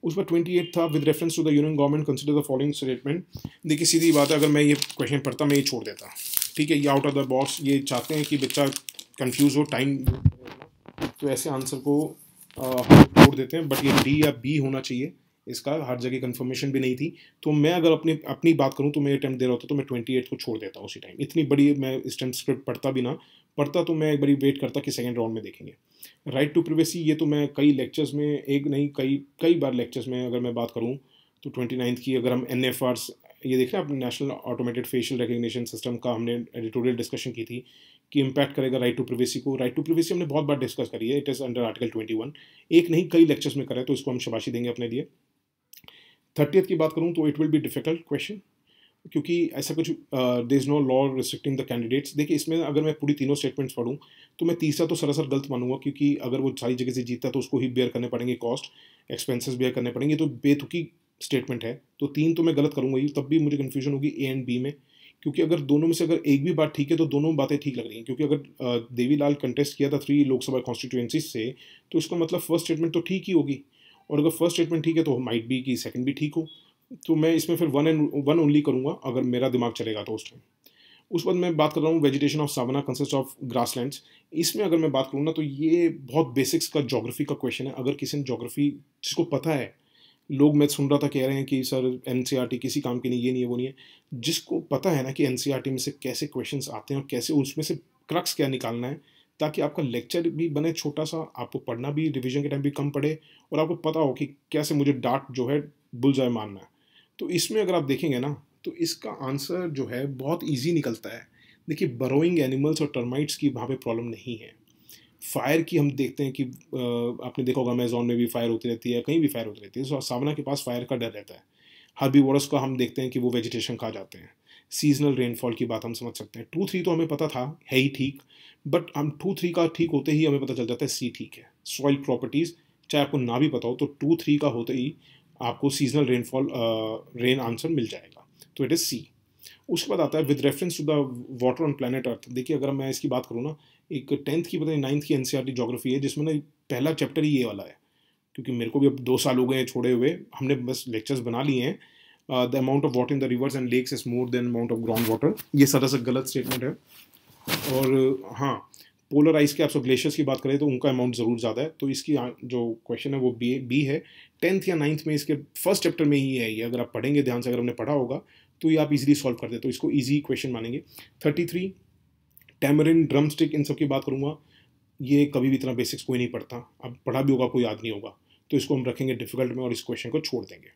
उस पर ट्वेंटी एट था with reference to the union government consider the following statement. देखिए सीधी बात है, अगर मैं ये क्वेश्चन पढ़ता मैं ये छोड़ देता। ठीक है, ये आउट ऑफ द बॉक्स, ये चाहते हैं कि बच्चा कंफ्यूज हो, टाइम तो ऐसे आंसर को हम छोड़ देते हैं, बट ये डी या बी होना चाहिए, इसका हर जगह कंफर्मेशन भी नहीं थी। तो मैं अगर अपने अपनी बात करूं तो मैं अटैम्प्ट दे रहा होता तो मैं ट्वेंटी एट को छोड़ देता उसी टाइम, इतनी बड़ी मैं इस टाइम स्क्रिप्ट पढ़ता भी ना पढ़ता, तो मैं एक बारी वेट करता कि सेकंड राउंड में देखेंगे। राइट टू प्रिवेसी, ये तो मैं कई लेक्चर्स में, एक नहीं कई कई बार लेक्चर्स में अगर मैं बात करूँ तो ट्वेंटी नाइन्थ की अगर हम एन एफ आर्स, ये देख रहे हैं आप, national automated facial recognition system का हमने एडिटोरियल डिस्कशन की थी कि इम्पैक्ट करेगा राइट टू प्रिवेसी को। राइट टू प्रिवेसी हमने बहुत बार डिस्कस करी है, it is under article twenty one, एक नहीं कई लेक्चर्स में करा है, तो इसको हम शाबाशी देंगे अपने लिए। थर्टियथ की बात करूँ तो it will be difficult question, क्योंकि ऐसा कुछ there is no law restricting the candidates. देखिए इसमें अगर मैं पूरी तीनों स्टेटमेंट्स पढूँ तो मैं तीसरा तो सरासर गलत मानूंगा, क्योंकि अगर वो सारी जगह से जीतता तो उसको ही बेयर करने पड़ेंगे कॉस्ट, एक्सपेंसेस बेयर करने पड़ेंगे, तो बेतुकी स्टेटमेंट है। तो तीन तो मैं गलत करूँगा ही, तब भी मुझे कन्फ्यूजन होगी ए एंड बी में, क्योंकि अगर दोनों में से अगर एक भी बात ठीक है तो दोनों बातें ठीक लग रही हैं। क्योंकि अगर देवीलाल कंटेस्ट किया था थ्री लोकसभा कॉन्स्टिट्यूएंसी से, तो इसका मतलब फर्स्ट स्टेटमेंट तो ठीक ही होगी, और अगर फर्स्ट स्टेटमेंट ठीक है तो माइट बी की सेकंड भी ठीक हो। तो मैं इसमें फिर वन एंड वन ओनली करूँगा अगर मेरा दिमाग चलेगा तो उस टाइम। उस बाद मैं बात कर रहा हूँ vegetation of savanna consist of grasslands. इसमें अगर मैं बात करूँ ना तो ये बहुत बेसिक्स का जोग्राफी का क्वेश्चन है। अगर किसी ने जोग्राफी जिसको पता है, लोग मैं सुन रहा था कह रहे हैं कि सर एनसीईआरटी किसी काम की नहीं, ये नहीं है वो नहीं है, जिसको पता है ना कि एनसीईआरटी में से कैसे क्वेश्चंस आते हैं और कैसे उसमें से क्रक्स क्या निकालना है, ताकि आपका लेक्चर भी बने छोटा सा, आपको पढ़ना भी रिवीजन के टाइम भी कम पड़े, और आपको पता हो कि कैसे मुझे डार्ट जो है बुलजाय मारना है। तो इसमें अगर आप देखेंगे ना तो इसका आंसर जो है बहुत ईजी निकलता है। देखिए बरोइंग एनिमल्स और टर्माइट्स की वहाँ पर प्रॉब्लम नहीं है। फायर की हम देखते हैं कि आपने देखा होगा अमेजोन में भी फायर होती रहती है, कहीं भी फायर होती रहती है, तो सावना के पास फायर का डर रहता है। हर्बीवोरस का हम देखते हैं कि वो वेजिटेशन खा जाते हैं। सीजनल रेनफॉल की बात हम समझ सकते हैं। टू थ्री तो हमें पता था है ही ठीक, बट हम टू थ्री का ठीक होते ही हमें पता चल जाता है सी ठीक है। सॉइल प्रॉपर्टीज़ चाहे आपको ना भी पता हो तो टू थ्री का होते ही आपको सीजनल रेनफॉल रेन आंसर मिल जाएगा, तो इट इज़ सी। उसके बाद आता है with reference to the water on planet earth. देखिए अगर मैं इसकी बात करूँ ना, एक टेंथ की पता नहीं नाइन्थ की एनसीईआरटी ज्योग्राफी है जिसमें ना पहला चैप्टर ही ये वाला है, क्योंकि मेरे को भी अब दो साल हो गए हैं छोड़े हुए, हमने बस लेक्चर्स बना लिए हैं। The amount of water in the rivers and lakes is more than amount of ground water, ये सरासर गलत स्टेटमेंट है। और हाँ पोलर आइस के आप सब ग्लेशियर्स की बात करें तो उनका अमाउंट ज़रूर ज़्यादा है, तो इसकी जो क्वेश्चन है वो बी बी है। टेंथ या नाइन्थ में इसके फर्स्ट चैप्टर में ही है ये, अगर आप पढ़ेंगे ध्यान से, अगर हमने पढ़ा होगा तो ये आप इजीली सॉल्व कर दे, तो इसको इजी क्वेश्चन मानेंगे। Thirty three tamarind drumstick, इन सब की बात करूँगा, ये कभी भी इतना बेसिक्स कोई नहीं पढ़ता, अब पढ़ा भी होगा कोई याद नहीं होगा, तो इसको हम रखेंगे डिफिकल्ट में और इस क्वेश्चन को छोड़ देंगे।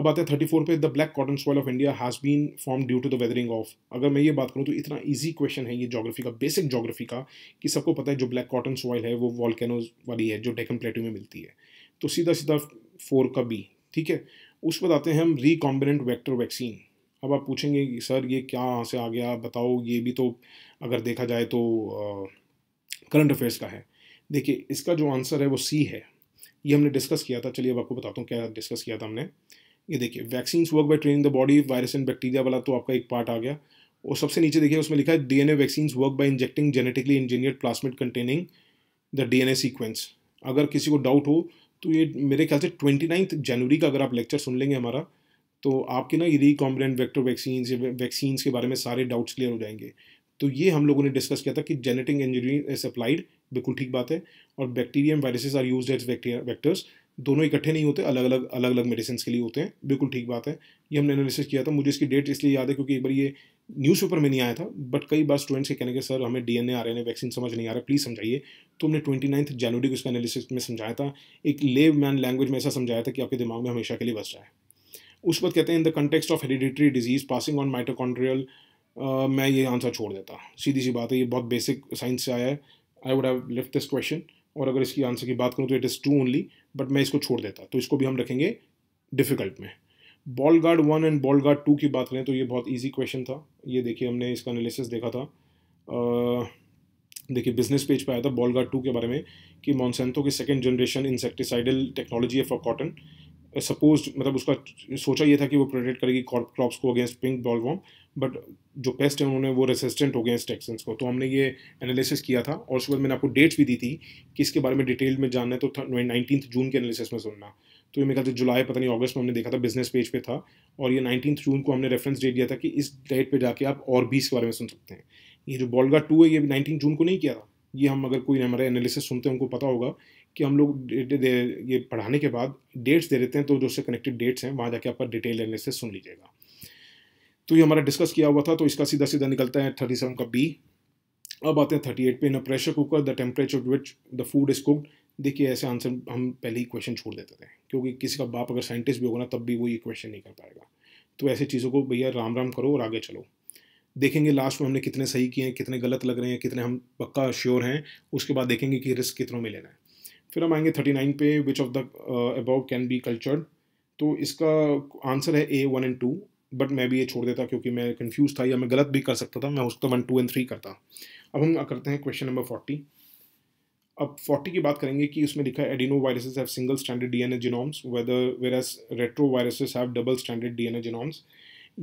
अब आते हैं थर्टी फोर पे, the black cotton soil of India has been form due to the weathering of. अगर मैं ये बात करूँ तो इतना ईजी क्वेश्चन है ये जोग्राफी का, बेसिक जोग्राफी का, कि सबको पता है जो ब्लैक कॉटन सॉइल है वो वॉल्केनोज वाली है जो डेकन प्लेटू में मिलती है, तो सीधा सीधा फोर का बी ठीक है। उस पर आते हैं हम रिकॉम्बिनेंट वेक्टर वैक्सीन। अब आप पूछेंगे सर ये क्या से आ गया बताओ, ये भी तो अगर देखा जाए तो करंट अफेयर्स का है। देखिए इसका जो आंसर है वो सी है, ये हमने डिस्कस किया था। चलिए अब आपको बताता हूँ क्या डिस्कस किया था हमने। ये देखिए vaccines work by training the body, virus and bacteria वाला तो आपका एक पार्ट आ गया, और सबसे नीचे देखिए उसमें लिखा है DNA vaccines work by injecting genetically engineered plasmid containing the DNA sequence. अगर किसी को डाउट हो तो ये मेरे ख्याल से ट्वेंटी नाइन्थ जनवरी का अगर आप लेक्चर सुन लेंगे हमारा, तो आपके ना ये रिकॉम्बिनेंट वेक्टर वैक्सीन्स वैक्सीन्स के बारे में सारे डाउट्स क्लियर हो जाएंगे। तो ये हम लोगों ने डिस्कस किया था कि जेनेटिक इंजीनियरिंग इज अप्लाइड, बिल्कुल ठीक बात है, और bacteria and viruses are use as vectors, दोनों इकट्ठे नहीं होते, अलग अलग अलग अलग मेडिसिन के लिए होते हैं, बिल्कुल ठीक बात है। ये हमने एनालिसिस किया था। मुझे इसकी डेट इसलिए याद है क्योंकि एक बार ये न्यूज़पेपर में नहीं आया था, बट कई बार स्टूडेंट्स के कहने के सर हमें डीएनए आरएनए वैक्सीन समझ नहीं आ रहा, प्लीज़ समझाइए। तो हमने ट्वेंटी नाइन्थ जनवरी को इसका एनालिसिस में समझाया था, एक लेव मैन लैंग्वेज में ऐसा समझाया था कि आपके दिमाग में हमेशा के लिए बस जाए। उस पर कहते हैं in the context of hereditary disease passing on mitochondrial, मैं ये आंसर छोड़ देता, सीधी सी बात है, ये बहुत बेसिक साइंस से आया है। I would have left this question, और अगर इसकी आंसर की बात करूँ तो it is two only, but मैं इसको छोड़ देता, तो इसको भी हम रखेंगे डिफिकल्ट में। Bollgard one and Bollgard two की बात करें तो ये बहुत इजी क्वेश्चन था, ये देखिए हमने इसका एनालिसिस देखा था। देखिए बिजनेस पेज पे आया था बॉल गार्ड टू के बारे में कि मॉन्सेंटो की सेकंड जनरेशन इंसेक्टिसाइडल टेक्नोलॉजी है फॉर कॉटन, सपोज मतलब उसका सोचा ये था कि वो प्रोटेक्ट करेगी क्रॉप्स को अगेंस्ट पिंक बॉलवॉर्म, बट जो पेस्ट है उन्होंने वो रेसिस्टेंट हो गए हैं टैक्सेंस को। तो हमने ये एनालिसिस किया था, और उसके बाद मैंने आपको डेट्स भी दी थी कि इसके बारे में डिटेल में जानना है तो नाइनटीन्थ जून के एनालिसिस में सुनना। तो ये मेरे ख्याल से जुलाई पता नहीं अगस्त में हमने देखा था, बिजनेस पेज पे था, और ये नाइनटीन्थ जून को हमने रेफरेंस डेट दिया था कि इस डेट पे जाके आप और भी इसके बारे में सुन सकते हैं। ये जो बॉलगा टू है ये भी नाइनटीन जून को नहीं किया था, ये हम अगर कोई हमारे एनालिसिस सुनते हैं उनको पता होगा कि हम लोग ये पढ़ाने के बाद डेट्स दे देते हैं, तो जो उससे कनेक्टेड डेट्स हैं वहाँ जाके आपका डिटेल एनालिसिस सुन लीजिएगा। तो ये हमारा डिस्कस किया हुआ था, तो इसका सीधा सीधा निकलता है थर्टी सेवन का बी। अब आते हैं थर्टी एट पे, in pressure cooker the temperature which the food is cooked. देखिए ऐसे आंसर हम पहले ही क्वेश्चन छोड़ देते थे, क्योंकि किसी का बाप अगर साइंटिस्ट भी होगा ना तब भी वो ये क्वेश्चन नहीं कर पाएगा। तो ऐसी चीज़ों को भैया राम राम करो और आगे चलो। देखेंगे लास्ट में हमने कितने सही किए हैं, कितने गलत लग रहे हैं, कितने हम पक्का श्योर हैं, उसके बाद देखेंगे कि रिस्क कितनों में लेना है। फिर हम आएंगे थर्टी नाइन पे, which of the above can be cultured, तो इसका आंसर है A one and two, but मैं भी ये छोड़ देता क्योंकि मैं कंफ्यूज था या मैं गलत भी कर सकता था, मैं उसका वन टू एंड थ्री करता। अब हम करते हैं क्वेश्चन नंबर फोर्टी। अब फोर्टी की बात करेंगे कि उसमें लिखा है adeno viruses have single standard DNA genomes whether whereas retro viruses have double standard DNA genomes.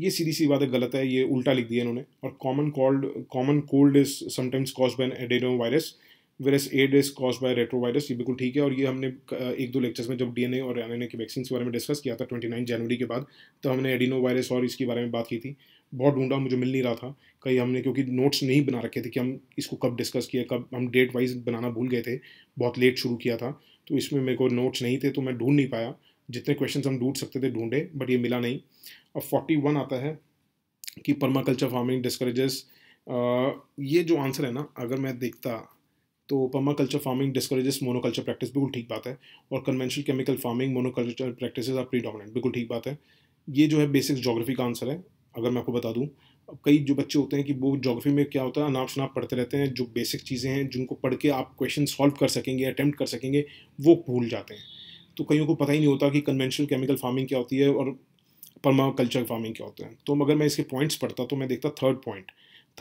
ये सीधी सी बात है, गलत है, ये उल्टा लिख दिया इन्होंने। और common cold common cold is sometimes caused by adenovirus whereas AIDS is caused by retrovirus, ये बिल्कुल ठीक है। और ये हमने एक दो लेक्चर्स में जब डीएनए और आरएनए के वैक्सीन के बारे में डिस्कस किया था उनतीस जनवरी के बाद, तो हमने एडिनो वायरस और इसके बारे में बात की थी। बहुत ढूंढा, मुझे मिल नहीं रहा था कहीं, हमने क्योंकि नोट्स नहीं बना रखे थे कि हम इसको कब डिस्कस किया, कब हम डेट वाइज बनाना भूल गए थे, बहुत लेट शुरू किया था, तो इसमें मेरे को नोट्स नहीं थे तो मैं ढूंढ नहीं पाया। जितने क्वेश्चंस हम ढूंढ सकते थे ढूंढे, बट ये मिला नहीं। अब फोर्टी वन आता है कि पर्माकल्चर फार्मिंग डिस्करेजेस, ये जो आंसर है ना, अगर मैं देखता तो permaculture farming discourages monoculture practice, बिल्कुल ठीक बात है। और conventional chemical farming monoculture practices are predominant, बिल्कुल ठीक बात है। ये जो है बेसिक्स ज्योग्राफी का आंसर है। अगर मैं आपको बता दूं, कई जो बच्चे होते हैं कि वो ज्योग्राफी में क्या होता है, अनाप शनाप पढ़ते रहते हैं, जो बेसिक चीज़ें हैं जिनको पढ़ के आप क्वेश्चन सॉल्व कर सकेंगे, अटैम्प्ट कर सकेंगे, वो भूल जाते हैं। तो कईयों को पता ही नहीं होता कि कन्वेंशनल केमिकल फार्मिंग क्या होती है और पर्माकल्चर फार्मिंग क्या होता है। तो अगर मैं इसके पॉइंट्स पढ़ता तो मैं देखता थर्ड पॉइंट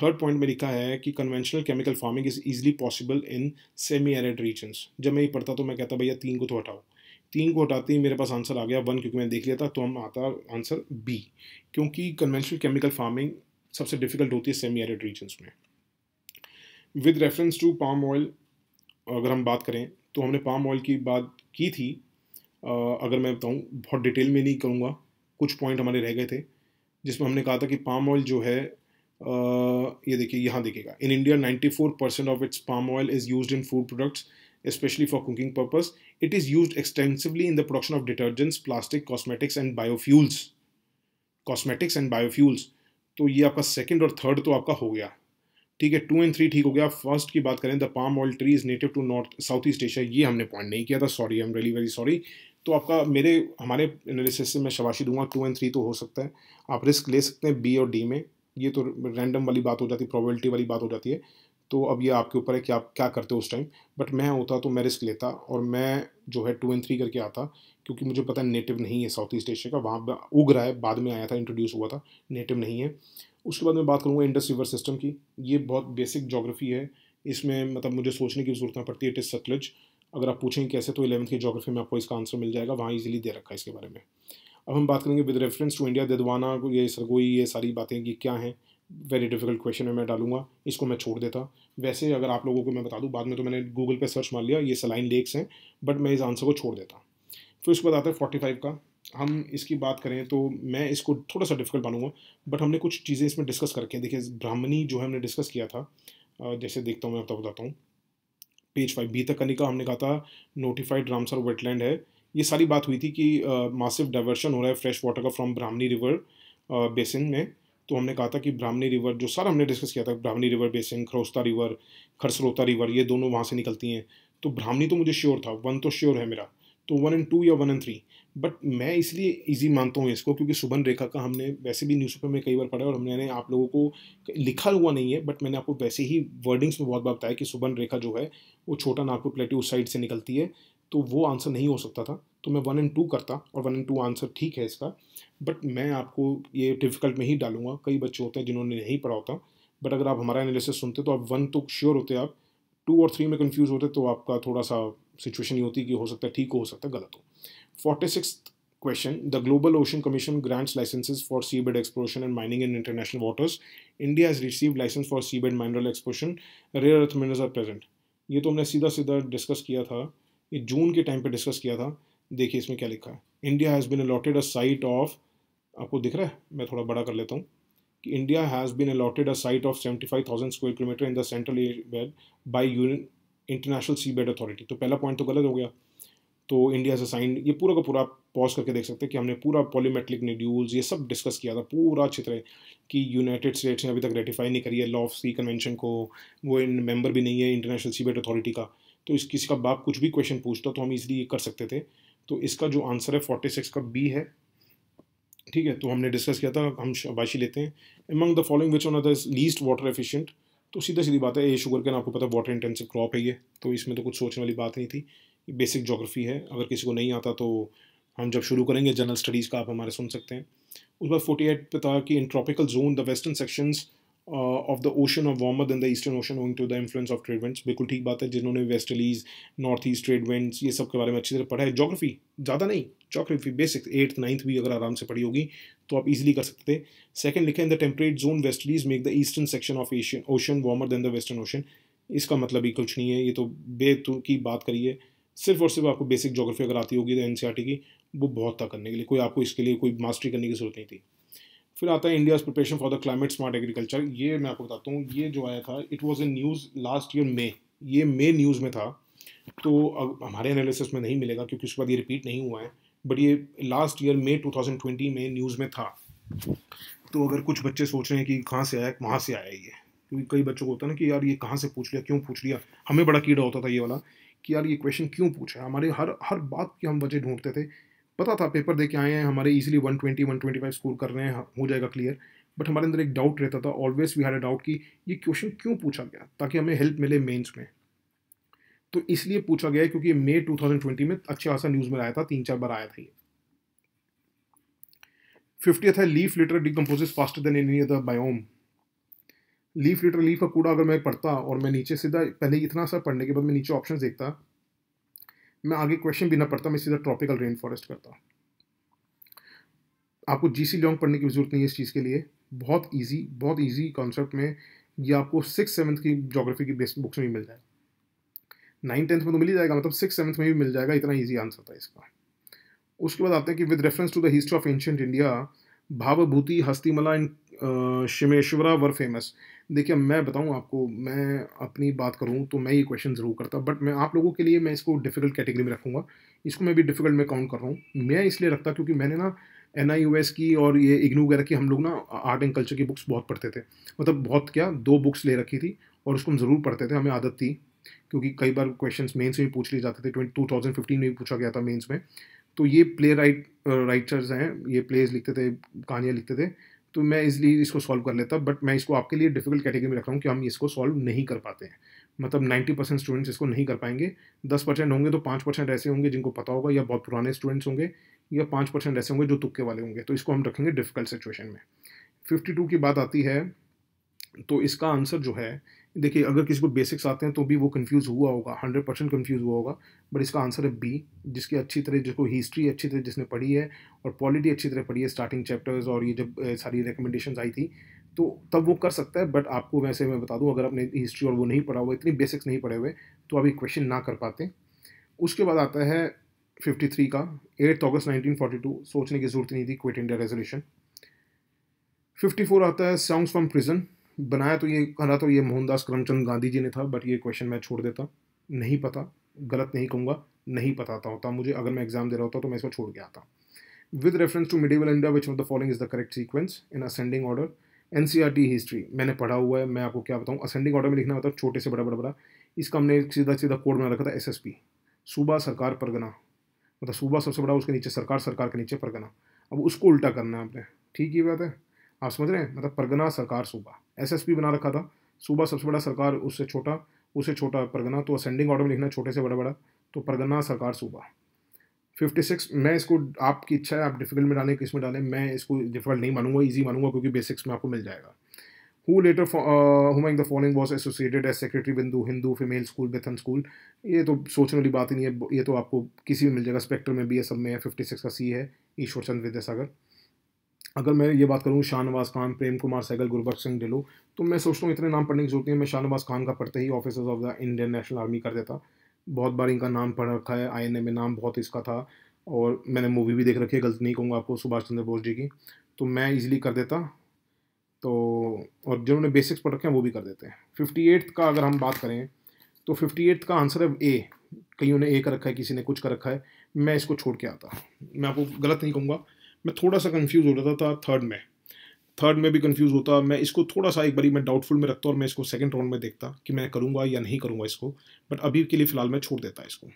थर्ड पॉइंट में लिखा है कि conventional chemical farming is easily possible in semi arid regions. जब मैं ये पढ़ता तो मैं कहता भैया तीन को तो हटाओ, तीन को हटाते ही मेरे पास आंसर आ गया वन, क्योंकि मैंने देख लिया था, तो हम आता आंसर बी, क्योंकि कन्वेंशनल केमिकल फार्मिंग सबसे डिफिकल्ट होती है सेमी एरिड रीजन्स में। With reference to palm oil, अगर हम बात करें तो हमने पाम ऑयल की बात की थी, अगर मैं बताऊं बहुत डिटेल में नहीं करूँगा, कुछ पॉइंट हमारे रह गए थे जिसमें हमने कहा था कि पाम ऑयल जो है, ये देखिए यहाँ देखेगा, in India ninety four percent of its palm oil is use in food products especially for cooking purpose. It is used extensively in the production of detergents, plastic, cosmetics and biofuels. Cosmetics and biofuels. तो ये आपका second और third तो आपका हो गया, ठीक है। टू एंड थ्री ठीक हो गया। फर्स्ट की बात करें, the palm oil tree is native to north south east Asia, ये हमने पॉइंट नहीं किया था, sorry, I am really very sorry. तो आपका मेरे हमारे एनालिसिस से मैं शाबाशी दूंगा, टू एंड थ्री तो हो सकता है, आप रिस्क ले सकते हैं बी और डी में। ये तो रैंडम वाली बात हो जाती है, प्रोबेबिलिटी वाली बात हो जाती है, तो अब ये आपके ऊपर है कि आप क्या करते हो उस टाइम। बट मैं होता तो मैं रिस्क लेता और मैं जो है टू एंड थ्री करके आता, क्योंकि मुझे पता है नेटिव नहीं है साउथ ईस्ट एशिया का, वहाँ उग रहा है, बाद में आया था, इंट्रोड्यूस हुआ था, नेटिव नहीं है। उसके बाद मैं बात करूँगा इंडस रिवर सिस्टम की। ये बहुत बेसिक ज्योग्राफी है, इसमें मतलब मुझे सोचने की जरूरत ना पड़ती है। इट इज़ सतलज, अगर आप पूछेंगे कैसे तो इलेवंथ की ज्योग्राफी में आपको इसका आंसर मिल जाएगा, वहाँ ईजिली दे रखा है इसके बारे में। अब हम बात करेंगे विद रेफरेंस टू इंडिया, देदवाना, ये सरगोई, ये सारी बातें ये क्या हैं, वेरी डिफिकल्ट क्वेश्चन है, मैं डालूंगा, इसको मैं छोड़ देता। वैसे अगर आप लोगों को मैं बता दूं, बाद में तो मैंने गूगल पे सर्च मार लिया, ये सलाइन लेक्स हैं, बट मैं इस आंसर को छोड़ देता। फिर उसके बाद आता है फोर्टी फाइव का। हम इसकी बात करें तो मैं इसको थोड़ा सा डिफिकल्ट मानूंगा, बट हमने कुछ चीज़ें इसमें डिस्कस करके देखिए, ब्राह्मणी जो है हमने डिस्कस किया था, जैसे देखता हूँ मैं आपको बताता हूँ, पेज फाइव बी तक कनिका, हमने कहा था नोटिफाइड रामसर वेटलैंड है, ये सारी बात हुई थी कि मासिव डाइवर्शन हो रहा है फ्रेश वाटर का फ्रॉम ब्राह्मणी रिवर बेसिन में। तो हमने कहा था कि ब्राह्मणी रिवर जो सारा हमने डिस्कस किया था, Brahmani river basin, Kharsrota river, Kharsrota river, ये दोनों वहाँ से निकलती हैं। तो ब्राह्मणी तो मुझे श्योर था, वन तो श्योर है मेरा, तो वन एंड टू या वन एंड थ्री, बट मैं इसलिए इजी मानता हूँ इसको क्योंकि सुबन रेखा का हमने वैसे भी न्यूज़पेपर में कई बार पढ़ा है, और हमने आप लोगों को लिखा हुआ नहीं है, बट मैंने आपको वैसे ही वर्डिंग्स में बहुत बार बताया कि सुबन रेखा जो है वो छोटा नागपुर प्लेटू उस साइड से निकलती है, तो वो आंसर नहीं हो सकता था, तो मैं वन एंड टू करता, और वन एंड टू आंसर ठीक है इसका, बट मैं आपको ये डिफ़िकल्ट में ही डालूंगा। कई बच्चे होते हैं जिन्होंने नहीं पढ़ा होता, बट अगर आप हमारा एनालिसिस सुनते तो आप वन तो श्योर होते, आप टू और थ्री में कंफ्यूज होते, तो आपका थोड़ा सा सिचुएशन ये होती कि हो सकता है ठीक हो, हो सकता है गलत हो। Forty sixth question, the global ocean commission grants licences for C bed exploration and mining in international waters, India has received licence for C bed mineral exploration, rare earth minerals are present. ये तो हमने सीधा सीधा discuss किया था, ये जून के time पे डिस्कस किया था। देखिए इसमें क्या लिखा है, India has been allotted a site of, आपको दिख रहा है, मैं थोड़ा बड़ा कर लेता हूँ, कि India has been allotted a site of seventy five thousand square kilometre in the central bed by UN international C bed authority. तो पहला पॉइंट तो गलत हो गया, तो इंडिया से साइन, ये पूरा का पूरा पॉज करके देख सकते हैं कि हमने पूरा पॉलीमेट्रिक नीड्यूल्स ये सब डिस्कस किया था, पूरा चित्र है कि यूनाइटेड स्टेट्स ने अभी तक रेटिफाई नहीं करी है लॉ ऑफ सी कन्वेंशन को, वो मेंबर भी नहीं है इंटरनेशनल सी बेड अथॉरिटी का, तो इस किसी का बाप कुछ भी क्वेश्चन पूछता तो हम इजीली कर सकते थे। तो इसका जो आंसर है फोर्टी सिक्स का बी है। ठीक है, तो हमने डिस्कस किया था, हम शाबाशी लेते हैं। Among the following which on other is least water efficient, तो सीधा सीधी बात है ए शुगर कैन, आपको पता है वाटर इंटेंसिव क्रॉप है ये, तो इसमें तो कुछ सोचने वाली बात नहीं थी, बेसिक जोग्राफी है। अगर किसी को नहीं आता तो हम जब शुरू करेंगे जनरल स्टडीज़ का आप हमारे सुन सकते हैं। उस बाद फोर्टी एट पे था कि in tropical zone the western sections of the ocean of warmer than the eastern ocean owing to the influence of trade winds, बिल्कुल ठीक बात है। जिन्होंने westerlies, north east, trade winds, ये सब के बारे में अच्छी तरह पढ़ा है, जोग्राफी ज़्यादा नहीं, जोग्राफी बेसिक्स एट्थ नाइन्थ भी अगर आराम से पढ़ी होगी तो आप इजीली कर सकते थे। सेकंड लिखा है in the temperate zone westerlies make the eastern section of Asian ocean warmer than the western ocean, इसका मतलब ही कुछ नहीं है, ये तो बेतुकी बात करी है। सिर्फ और सिर्फ आपको बेसिक जोग्राफी अगर आती होगी तो एनसीईआरटी की वो बहुत था करने के लिए, कोई आपको इसके लिए कोई मास्टरी करने की जरूरत नहीं थी। फिर आता है India's preparation for the climate smart agriculture, ये मैं आपको बताता हूँ, ये जो आया था it was in news last year May, ये मई न्यूज़ में था, तो अब हमारे एनालिसिस में नहीं मिलेगा क्योंकि उसके बाद ये रिपीट नहीं हुआ है, बट ये last year May two thousand twenty में न्यूज़ में था। तो अगर कुछ बच्चे सोच रहे हैं कि कहाँ से आया कहाँ से आया ये, क्योंकि कई बच्चों को होता है ना कि यार ये कहाँ से पूछ लिया, क्यों पूछ लिया, हमें बड़ा कीड़ा होता था ये वाला कि यार ये क्वेश्चन क्यों पूछा। हमारे हर हर बात की हम वजह ढूंढते थे, पता था पेपर दे के आए हैं हमारे easily one twenty one twenty five score कर रहे हैं, हो जाएगा क्लियर, बट हमारे अंदर एक डाउट रहता था, always we had a doubt कि ये क्वेश्चन क्यों पूछा गया, ताकि हमें हेल्प मिले मेंस में। तो इसलिए पूछा गया क्योंकि मई टू थाउजेंड ट्वेंटी में अच्छा खासा न्यूज़ में आया था, तीन चार बार आया था ये। फिफ्टियथ है leaf litter decomposes faster than any other biome, leaf litter, leaf का कूड़ा अगर मैं पढ़ता और मैं नीचे सीधा पहले इतना सा पढ़ने के बाद मैं नीचे ऑप्शंस देखता, मैं आगे क्वेश्चन भी ना पढ़ता, मैं सीधा ट्रॉपिकल रेन फॉरेस्ट करता। आपको जीसी लॉन्ग पढ़ने की जरूरत नहीं है इस चीज़ के लिए, बहुत इजी बहुत इजी कॉन्सेप्ट में ये आपको सिक्स सेवन्थ की जोग्राफी की बेस्ट बुक्स में भी मिल जाएगा, नाइन टेंथ में तो मिल ही जाएगा, मतलब सिक्स सेवन्थ में भी मिल जाएगा, इतना ईजी आंसर था इसका। उसके बाद आते हैं कि with reference to the history of ancient India Bhavabhuti Hastimalla and Shimeshwara were famous. देखिए मैं बताऊं आपको, मैं अपनी बात करूं तो मैं ये क्वेश्चन ज़रूर करता, बट मैं आप लोगों के लिए मैं इसको डिफ़िकल्ट कैटेगरी में रखूंगा, इसको मैं भी डिफ़िकल्ट में काउंट कर रहा हूं। मैं इसलिए रखता क्योंकि मैंने ना एन आई यू एस की और ये इग्नू वगैरह की, हम लोग ना आर्ट एंड कल्चर की बुक्स बहुत पढ़ते थे, मतलब बहुत क्या दो बुक्स ले रखी थी और उसको हम ज़रूर पढ़ते थे, हमें आदत थी, क्योंकि कई बार क्वेश्चन मेन्स में भी पूछ लिए जाते थे, टू थाउजेंड फिफ्टीन में भी पूछा गया था मेन्स में। तो ये प्ले राइट राइटर्स हैं, ये प्लेज लिखते थे, कहानियाँ लिखते थे, तो मैं इसलिए इसको सॉल्व कर लेता, बट मैं इसको आपके लिए डिफ़िकल्ट कैटेगरी में रख रहा हूँ कि हम इसको सॉल्व नहीं कर पाते हैं, मतलब नब्बे परसेंट स्टूडेंट्स इसको नहीं कर पाएंगे, दस परसेंट होंगे तो पाँच परसेंट ऐसे होंगे जिनको पता होगा या बहुत पुराने स्टूडेंट्स होंगे, या पाँच परसेंट ऐसे होंगे जो तुक्के वाले होंगे, तो इसको हम रखेंगे डिफ़िकल्ट सिचुएशन में। फिफ्टी टू की बात आती है तो इसका आंसर जो है, देखिए अगर किसी को बेसिक्स आते हैं तो भी वो कंफ्यूज हुआ होगा, हंड्रेड परसेंट कन्फ्यूज़ हुआ होगा, बट इसका आंसर है बी, जिसकी अच्छी तरह जिसको हिस्ट्री अच्छी तरह जिसने पढ़ी है और पॉलिटी अच्छी तरह पढ़ी है, स्टार्टिंग चैप्टर्स और ये जब सारी रिकमेंडेशंस आई थी तो तब वो कर सकता है। बट आपको वैसे मैं बता दूं, अगर आपने हिस्ट्री और वो नहीं पढ़ा हुआ, इतनी बेसिक्स नहीं पढ़े हुए, तो आप ये क्वेश्चन ना कर पाते। उसके बाद आता है फिफ्टी थ्री का eighth August nineteen forty two, सोचने की जरूरत नहीं थी, quit India resolution. Fifty four आता है सॉन्ग्स फ्रॉम प्रिजन, बनाया तो ये कहा तो ये मोहनदास करमचंद गांधी जी ने था, बट ये क्वेश्चन मैं छोड़ देता, नहीं पता, गलत नहीं कहूँगा, नहीं पता होता मुझे, अगर मैं एग्जाम दे रहा होता तो मैं इसको छोड़ गया था। With reference to medieval India which of the following is the correct sequence in ascending order, NCERT history मैंने पढ़ा हुआ है, मैं आपको क्या बताऊँ, असेंडिंग ऑर्डर में लिखना मतलब छोटे से बड़ा बड़ा बड़ा, इसका हमने सीधा सीधा कोड बना रखा था एस एस पी, सूबा सरकार परगना, मतलब सूबा सबसे बड़ा, उसके नीचे सरकार, सरकार के नीचे परगना, अब उसको उल्टा करना है आपने, ठीक ही बात है, आप समझ रहे हैं, मतलब परगना सरकार सूबा, एस एस पी बना रखा था, सूबा सबसे बड़ा, सरकार उससे छोटा, उससे छोटा परगना, तो असेंडिंग ऑर्डर में लिखना छोटे से बड़ा बड़ा, तो परगना सरकार सूबा। फिफ्टी सिक्स, मैं इसको आपकी इच्छा है आप डिफिकल्ट में डालें किस में डालें, मैं इसको डिफिकल्ट नहीं मानूंगा, इजी मानूंगा क्योंकि बेसिक्स में आपको मिल जाएगा। Who later among the following was associated as secretary बिंदु Hindu female school Bethune school, ये तो सोचने वाली बात ही नहीं है, ये तो आपको किसी में मिल जाएगा, स्पेक्ट्रम में भी है, सब में है। फिफ्टी सिक्स का सी है ईश्वर चंद्र विद्यासागर। अगर मैं ये बात करूँ शाहनवाज खान, प्रेम कुमार सहगल, गुरबख्श सिंह ढिल्लो, तो मैं सोचता हूँ इतने नाम पढ़ने की जरूरत नहीं है, मैं शाहनवाज खान का पढ़ते ही officers of the Indian National Army कर देता, बहुत बार इनका नाम पढ़ रखा है, आई एन ए में नाम बहुत इसका था, और मैंने मूवी भी देख रखी है, गलत नहीं कहूँगा आपको, सुभाष चंद्र बोस जी की, तो मैं इजीली कर देता, तो और जिन्होंने बेसिक्स पढ़ रखे हैं वो भी कर देते हैं। फिफ्टी एट्थ का अगर हम बात करें तो फिफ्टी एट्थ का आंसर है ए, कईयों ने ए कर रखा है, किसी ने कुछ कर रखा है, मैं इसको छोड़ के आता, मैं आपको गलत नहीं कहूँगा, मैं थोड़ा सा कंफ्यूज हो रहा था थर्ड में, थर्ड में भी कंफ्यूज होता, मैं इसको थोड़ा सा एक बारी मैं डाउटफुल में रखता और मैं इसको सेकंड राउंड में देखता कि मैं करूँगा या नहीं करूँगा इसको, बट अभी के लिए फ़िलहाल मैं छोड़ देता इसको।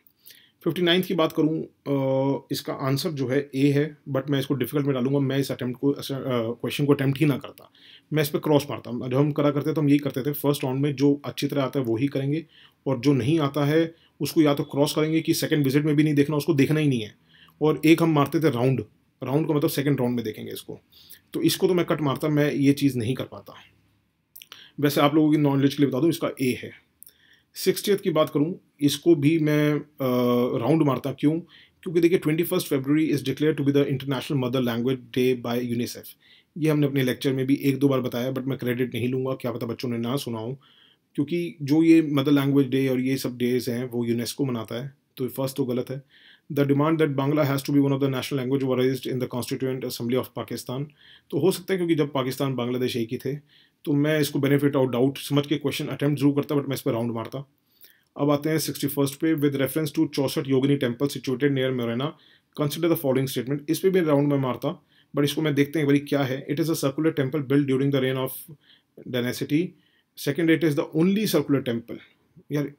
फिफ्टी नाइन्थ की बात करूं, इसका आंसर जो है ए है, बट मैं इसको डिफिकल्ट में डालूंगा। मैं इस अटैम्प्ट को क्वेश्चन को अटैम्प्ट ही ना करता, मैं इस पर क्रॉस मारता। जब हम करा करते तो हम यही करते थे, फर्स्ट राउंड में जो अच्छी तरह आता है वो ही करेंगे, और जो नहीं आता है उसको या तो क्रॉस करेंगे कि सेकेंड विजिट में भी नहीं देखना, उसको देखना ही नहीं है। और एक हम मारते थे राउंड, राउंड का मतलब सेकेंड राउंड में देखेंगे इसको, तो इसको तो मैं कट मारता, मैं ये चीज़ नहीं कर पाता। वैसे आप लोगों की नॉलेज के लिए बता दूँ, इसका ए है। सिक्सटीथ की बात करूं, इसको भी मैं राउंड मारता। क्यों? क्योंकि देखिए twenty first February is declare to be the International Mother Language Day by UNICEF. ये हमने अपने लेक्चर में भी एक दो बार बताया, बट मैं क्रेडिट नहीं लूँगा, क्या पता बच्चों ने ना सुना हो, क्योंकि जो ये मदर लैंग्वेज डे और ये सब डेज हैं वो यूनेस्को मनाता है, तो फर्स्ट तो गलत है। The demand that Bangla has to be one of the national language were raised in the constituent assembly of Pakistan. तो हो सकता है क्योंकि जब पाकिस्तान बांग्लादेश एक ही थे, तो मैं इसको बेनिफिट ऑफ डाउट समझ के क्वेश्चन अटैम्प्ट जरूर करता, बट मैं इस पर राउंड मारता। अब आते हैं सिक्सटी फर्स्ट पे। With reference to Chausath Yogini temple situated near Morena, consider the following statement. इस पर भी राउंड में मारता, बट इसको मैं देखते हैं एक बारी क्या है। It is a circular temple build during the reign of dynasty. Second, it is the only circular temple. यार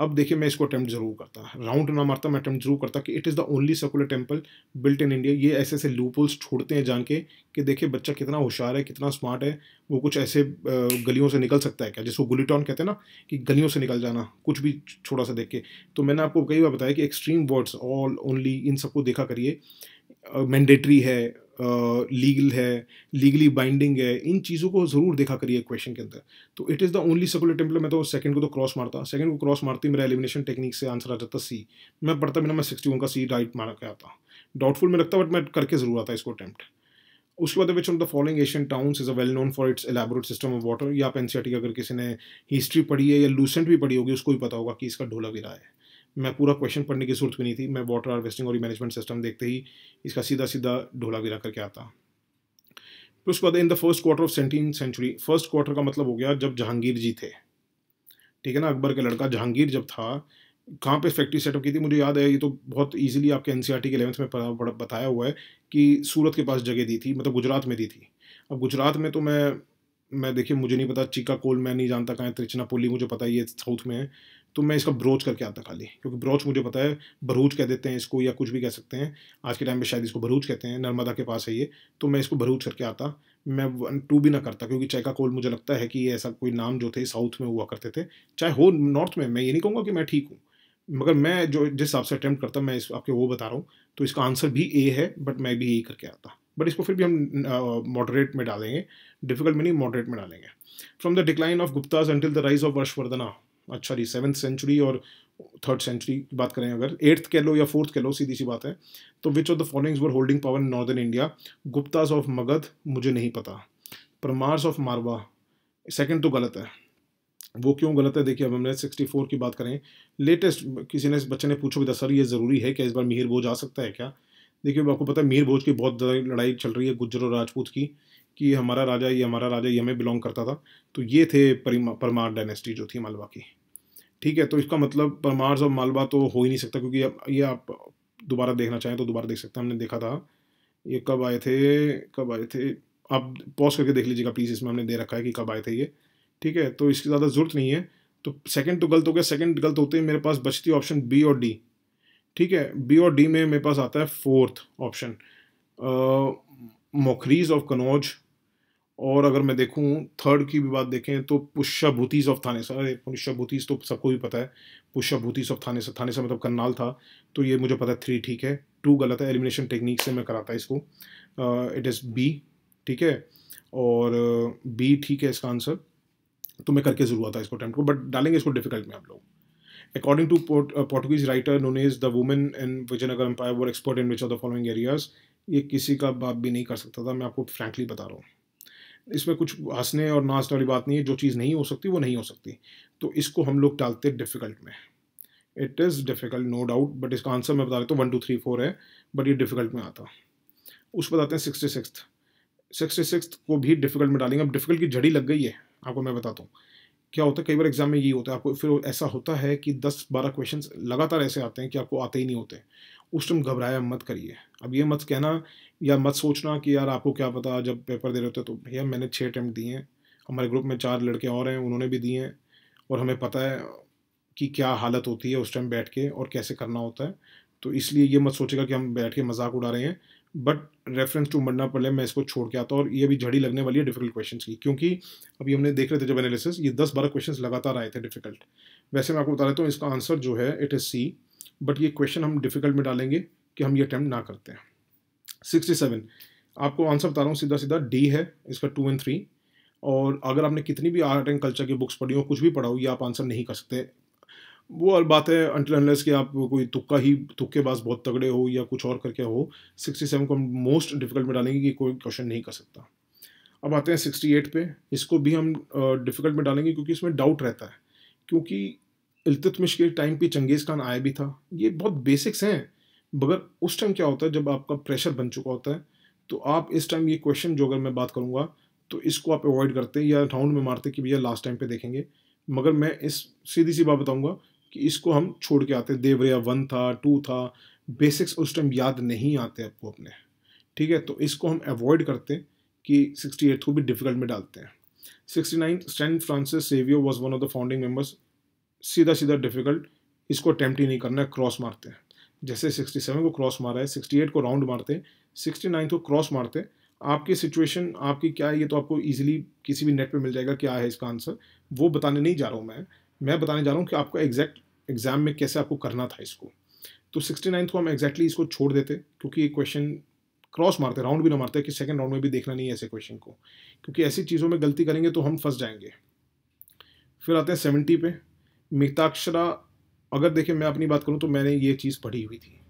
अब देखिए, मैं इसको अटैम्प्ट जरूर करता, राउंड ना मारता, मैं अटैम्प्ट जरूर करता कि it is the only circular temple built in India. ये ऐसे ऐसे लूपहोल्स छोड़ते हैं जान के कि देखिए बच्चा कितना होशियार है, कितना स्मार्ट है, वो कुछ ऐसे गलियों से निकल सकता है क्या, जिसको गुलीटॉन कहते हैं ना, कि गलियों से निकल जाना कुछ भी छोटा सा देख के। तो मैंने आपको कई बार बताया कि एक्सट्रीम वर्ड्स, ऑल, ओनली, इन सबको देखा करिए। मैंडेटरी है, लीगल है, लीगली बाइंडिंग है, इन चीज़ों को ज़रूर देखा करिए क्वेश्चन के अंदर। तो it is the only circular temple. मैं तो सेकंड को तो क्रॉस मारता, सेकंड को क्रॉस मारती मेरा एलिमिनेशन टेक्निक से आंसर आ जाता सी। मैं पढ़ता बिना, मैं सिक्सटी वन का सी राइट मार के आता, डाउटफुल में लगता, बट मैं करके जरूर आता इसको अटैम्प्ट। उसके बाद which of the following Asian towns is a well known for its elaborate system of water. या आप एनसीईआरटी अगर किसी ने हिस्ट्री पढ़ी है या लूसेंट भी पढ़ी होगी, उसको भी पता होगा कि इसका ढोला गिरा है। मैं पूरा क्वेश्चन पढ़ने की जरूरत भी नहीं थी, मैं वाटर हार्वेस्टिंग और मैनेजमेंट सिस्टम देखते ही इसका सीधा सीधा ढोला गिरा करके आता। फिर उसके बाद in the first quarter of seventeen century. First quarter का मतलब हो गया जब जहांगीर जी थे, ठीक है ना, अकबर का लड़का जहांगीर जब था। कहाँ पे फैक्ट्री सेटअप की थी मुझे याद है, ये तो बहुत ईजिली आपके एनसीईआरटी के इलेवंथ में पढ़ा, पढ़ा, बताया हुआ है कि सूरत के पास जगह दी थी, मतलब गुजरात में दी थी। अब गुजरात में तो मैं मैं देखिए मुझे नहीं पता, चिका कोल मैं नहीं जानता कहाँ है, त्रिचनापोली मुझे पता है ये साउथ में है, तो मैं इसका ब्रोच करके आता खाली, क्योंकि ब्रोच मुझे पता है, भरूच कह देते हैं इसको या कुछ भी कह सकते हैं, आज के टाइम पे शायद इसको भरूच कहते हैं, नर्मदा के पास है ये, तो मैं इसको भरूच करके आता। मैं टू भी ना करता, क्योंकि चैका कोल मुझे लगता है कि ये ऐसा कोई नाम जो थे साउथ में हुआ करते थे, चाहे हो नॉर्थ में। मैं ये नहीं कहूँगा कि मैं ठीक हूँ, मगर मैं जो जिस हिसाब से अटैम्प्ट करता मैं इस आपके वो बता रहा हूँ। तो इसका आंसर भी ए है, बट मैं भी यही करके आता, बट इसको फिर भी हम मॉडरेट में डालेंगे, डिफिकल्ट में नहीं, मॉडरेट में डालेंगे। From the decline of Guptas until the rise of Harshavardhana. अच्छा जी, सेवन्थ सेंचुरी और थर्ड सेंचुरी की बात करें, अगर एट्थ कह लो या फोर्थ कह लो, सीधी सी बात है। तो which of the followings were holding power in northern India. Guptas of Magadha मुझे नहीं पता, परमार्स ऑफ मारवा, सेकंड तो गलत है। वो क्यों गलत है देखिए, अब हमने सिक्सटी फोर की बात करें, लेटेस्ट किसी ने बच्चे ने पूछो भी सर ये ज़रूरी है क्या, इस बार मिहिर भोज आ सकता है क्या। देखिए आपको पता है मिहिर भोज की बहुत ज़्यादा लड़ाई चल रही है गुज्जर और राजपूत की, कि हमारा राजा ये हमारा राजा ये हमें बिलोंग करता था। तो ये थे परमार डायनेस्टी जो थी मालवा की, ठीक है। तो इसका मतलब परमार्स और मालवा तो हो ही नहीं सकता, क्योंकि ये आप दोबारा देखना चाहें तो दोबारा देख सकते हैं, हमने देखा था ये कब आए थे, कब आए थे आप पॉज करके देख लीजिएगा प्लीज़, इसमें हमने दे रखा है कि कब आए थे ये, ठीक है। तो इसकी ज़्यादा ज़रूरत नहीं है। तो सेकेंड तो गलत हो गया, सेकेंड गलत होते ही मेरे पास बचती ऑप्शन बी और डी, ठीक है। बी और डी में मेरे पास आता है fourth option Maukharis of Kannauj, और अगर मैं देखूं थर्ड की भी बात देखें तो पुष्यभूतिज ऑफ थानेसर। अरे पुष्यभूतिज तो सबको भी पता है, पुष्यभूतिज ऑफ थानेसर, थानेसर मतलब करनाल था, तो ये मुझे पता है थ्री, ठीक है। टू गलत है, एलिमिनेशन टेक्निक से मैं कराता इसको, इट इज़ बी, ठीक है, और बी uh, ठीक है इसका आंसर। तो मैं करके जरूर आता इसको अटैम्प्ट को, बट डालेंगे इसको डिफिकल्ट में आप लोग। According to Port, uh, Portuguese writer known as the women in Vijayanagar Empire were expert in which of the following areas। ये किसी का बाप भी नहीं कर सकता था, मैं आपको फ्रैंकली बता रहा हूँ। इसमें कुछ हंसने और नाचने वाली बात नहीं है, जो चीज़ नहीं हो सकती वो नहीं हो सकती, तो इसको हम लोग डालते डिफ़िकल्ट में। It is difficult no doubt, but इसका आंसर मैं बता देता हूँ वन टू थ्री फोर है, बट ये डिफ़िकल्ट में आता। उस बताते हैं सिक्सटी सिक्स सिक्सटी सिक्स को भी डिफ़िकल्ट में डालेंगे। अब डिफ़िकल्ट की झड़ी लग गई है आपको, मैं बताता हूँ क्या होता है। कई बार एग्जाम में ये होता है, आपको फिर ऐसा होता है कि दस बारह क्वेश्चंस लगातार ऐसे आते हैं कि आपको आते ही नहीं होते। उस टाइम घबराया मत करिए, अब ये मत कहना या मत सोचना कि यार आपको क्या पता, जब पेपर दे रहे होते तो भैया मैंने छः अटैम्प्ट दिए हैं, हमारे ग्रुप में चार लड़के और हैं उन्होंने भी दिए हैं और हमें पता है कि क्या हालत होती है उस टाइम बैठ के और कैसे करना होता है। तो इसलिए ये मत सोचेगा कि हम बैठ के मजाक उड़ा रहे हैं। बट रेफरेंस टू मन्ना पल्ले मैं इसको छोड़ के आता हूँ, और ये भी झड़ी लगने वाली है डिफिकल्ट क्वेश्चंस की, क्योंकि अभी हमने देख रहे थे जब एनालिसिस, ये दस बारह क्वेश्चंस लगातार आए थे डिफिकल्ट। वैसे मैं आपको बता देता हूँ इसका आंसर जो है इट इज़ सी, बट ये क्वेश्चन हम डिफिकल्ट में डालेंगे कि हम ये अटैम्प्ट ना करते हैं। सिक्सटी सेवन आपको आंसर बता रहा हूँ सीधा सीधा डी है इसका, टू एंड थ्री। और अगर आपने कितनी भी आर्ट एंड कल्चर की बुक्स पढ़ी हो, कुछ भी पढ़ा हो, ये आप आंसर नहीं कर सकते। वो और बात है अनटिल अनलेस कि आप कोई तुक्का ही तुक्केबाज बहुत तगड़े हो या कुछ और करके हो। सिक्सटी सेवन को हम मोस्ट डिफिकल्ट में डालेंगे कि कोई क्वेश्चन नहीं कर सकता। अब आते हैं सिक्सटी एट पे, इसको भी हम डिफ़िकल्ट में डालेंगे क्योंकि इसमें डाउट रहता है, क्योंकि इल्तुतमिश के टाइम पे चंगेज़ खान आया भी था। ये बहुत बेसिक्स हैं, मगर उस टाइम क्या होता है जब आपका प्रेशर बन चुका होता है तो आप इस टाइम ये क्वेश्चन जो अगर मैं बात करूँगा तो इसको आप अवॉइड करते या राउंड में मारते कि भैया लास्ट टाइम पे देखेंगे। मगर मैं इस सीधी सी बात बताऊँगा कि इसको हम छोड़ के आते। देवरिया वन था, टू था, बेसिक्स उस टाइम याद नहीं आते आपको अपने, ठीक है। तो इसको हम अवॉइड करते कि सिक्सटी एट को भी डिफिकल्ट में डालते हैं। Sixty nine Saint Francis Xavier was one of the founding members, सीधा सीधा डिफिकल्ट, इसको अटैम्प्ट ही नहीं करना है, क्रॉस मारते हैं। जैसे सिक्सटी सेवन को क्रॉस मारा है, सिक्सटी एट को राउंड मारते, सिक्सटी नाइन को क्रॉस मारते। आपकी सिचुएशन आपकी क्या है ये तो आपको ईजिली किसी भी नेट पे मिल जाएगा क्या है इसका आंसर। वो बताने नहीं जा रहा हूँ मैं मैं बताने जा रहा हूँ कि आपको एग्जैक्ट एग्जाम में कैसे आपको करना था इसको। तो सिक्सटी नाइन्थ को हम एक्जैक्टली इसको छोड़ देते क्योंकि ये क्वेश्चन क्रॉस मारते, राउंड भी ना मारते कि सेकंड राउंड में भी देखना नहीं है ऐसे क्वेश्चन को, क्योंकि ऐसी चीज़ों में गलती करेंगे तो हम फंस जाएंगे। फिर आते हैं सेवेंटी पे, मिताक्षरा। अगर देखें मैं अपनी बात करूँ तो मैंने ये चीज़ पढ़ी हुई थी,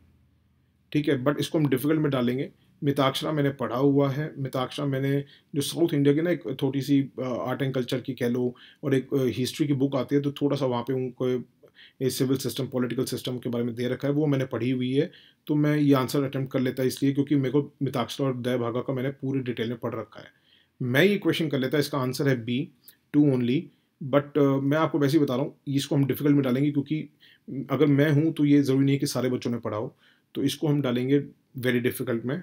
ठीक है, बट इसको हम डिफिकल्ट में डालेंगे। मिताक्षरा मैंने पढ़ा हुआ है। मिताक्षरा मैंने जो साउथ इंडिया की ना एक थोड़ी सी आर्ट एंड कल्चर की कह लो और एक हिस्ट्री की बुक आती है, तो थोड़ा सा वहाँ पे उनको ये सिविल सिस्टम पॉलिटिकल सिस्टम के बारे में दे रखा है, वो मैंने पढ़ी हुई है। तो मैं ये आंसर अटैम्प्ट कर लेता इसलिए क्योंकि मेरे को मिताक्षरा और दयाभागा का मैंने पूरी डिटेल में पढ़ रखा है। मैं ये क्वेश्चन कर लेता। इसका आंसर है बी, टू ओनली। बट मैं आपको वैसे ही बता रहा हूँ इसको हम डिफिकल्ट में डालेंगे क्योंकि अगर मैं हूँ तो ये ज़रूरी नहीं है कि सारे बच्चों ने पढ़ा हो, तो इसको हम डालेंगे वेरी डिफिकल्ट में।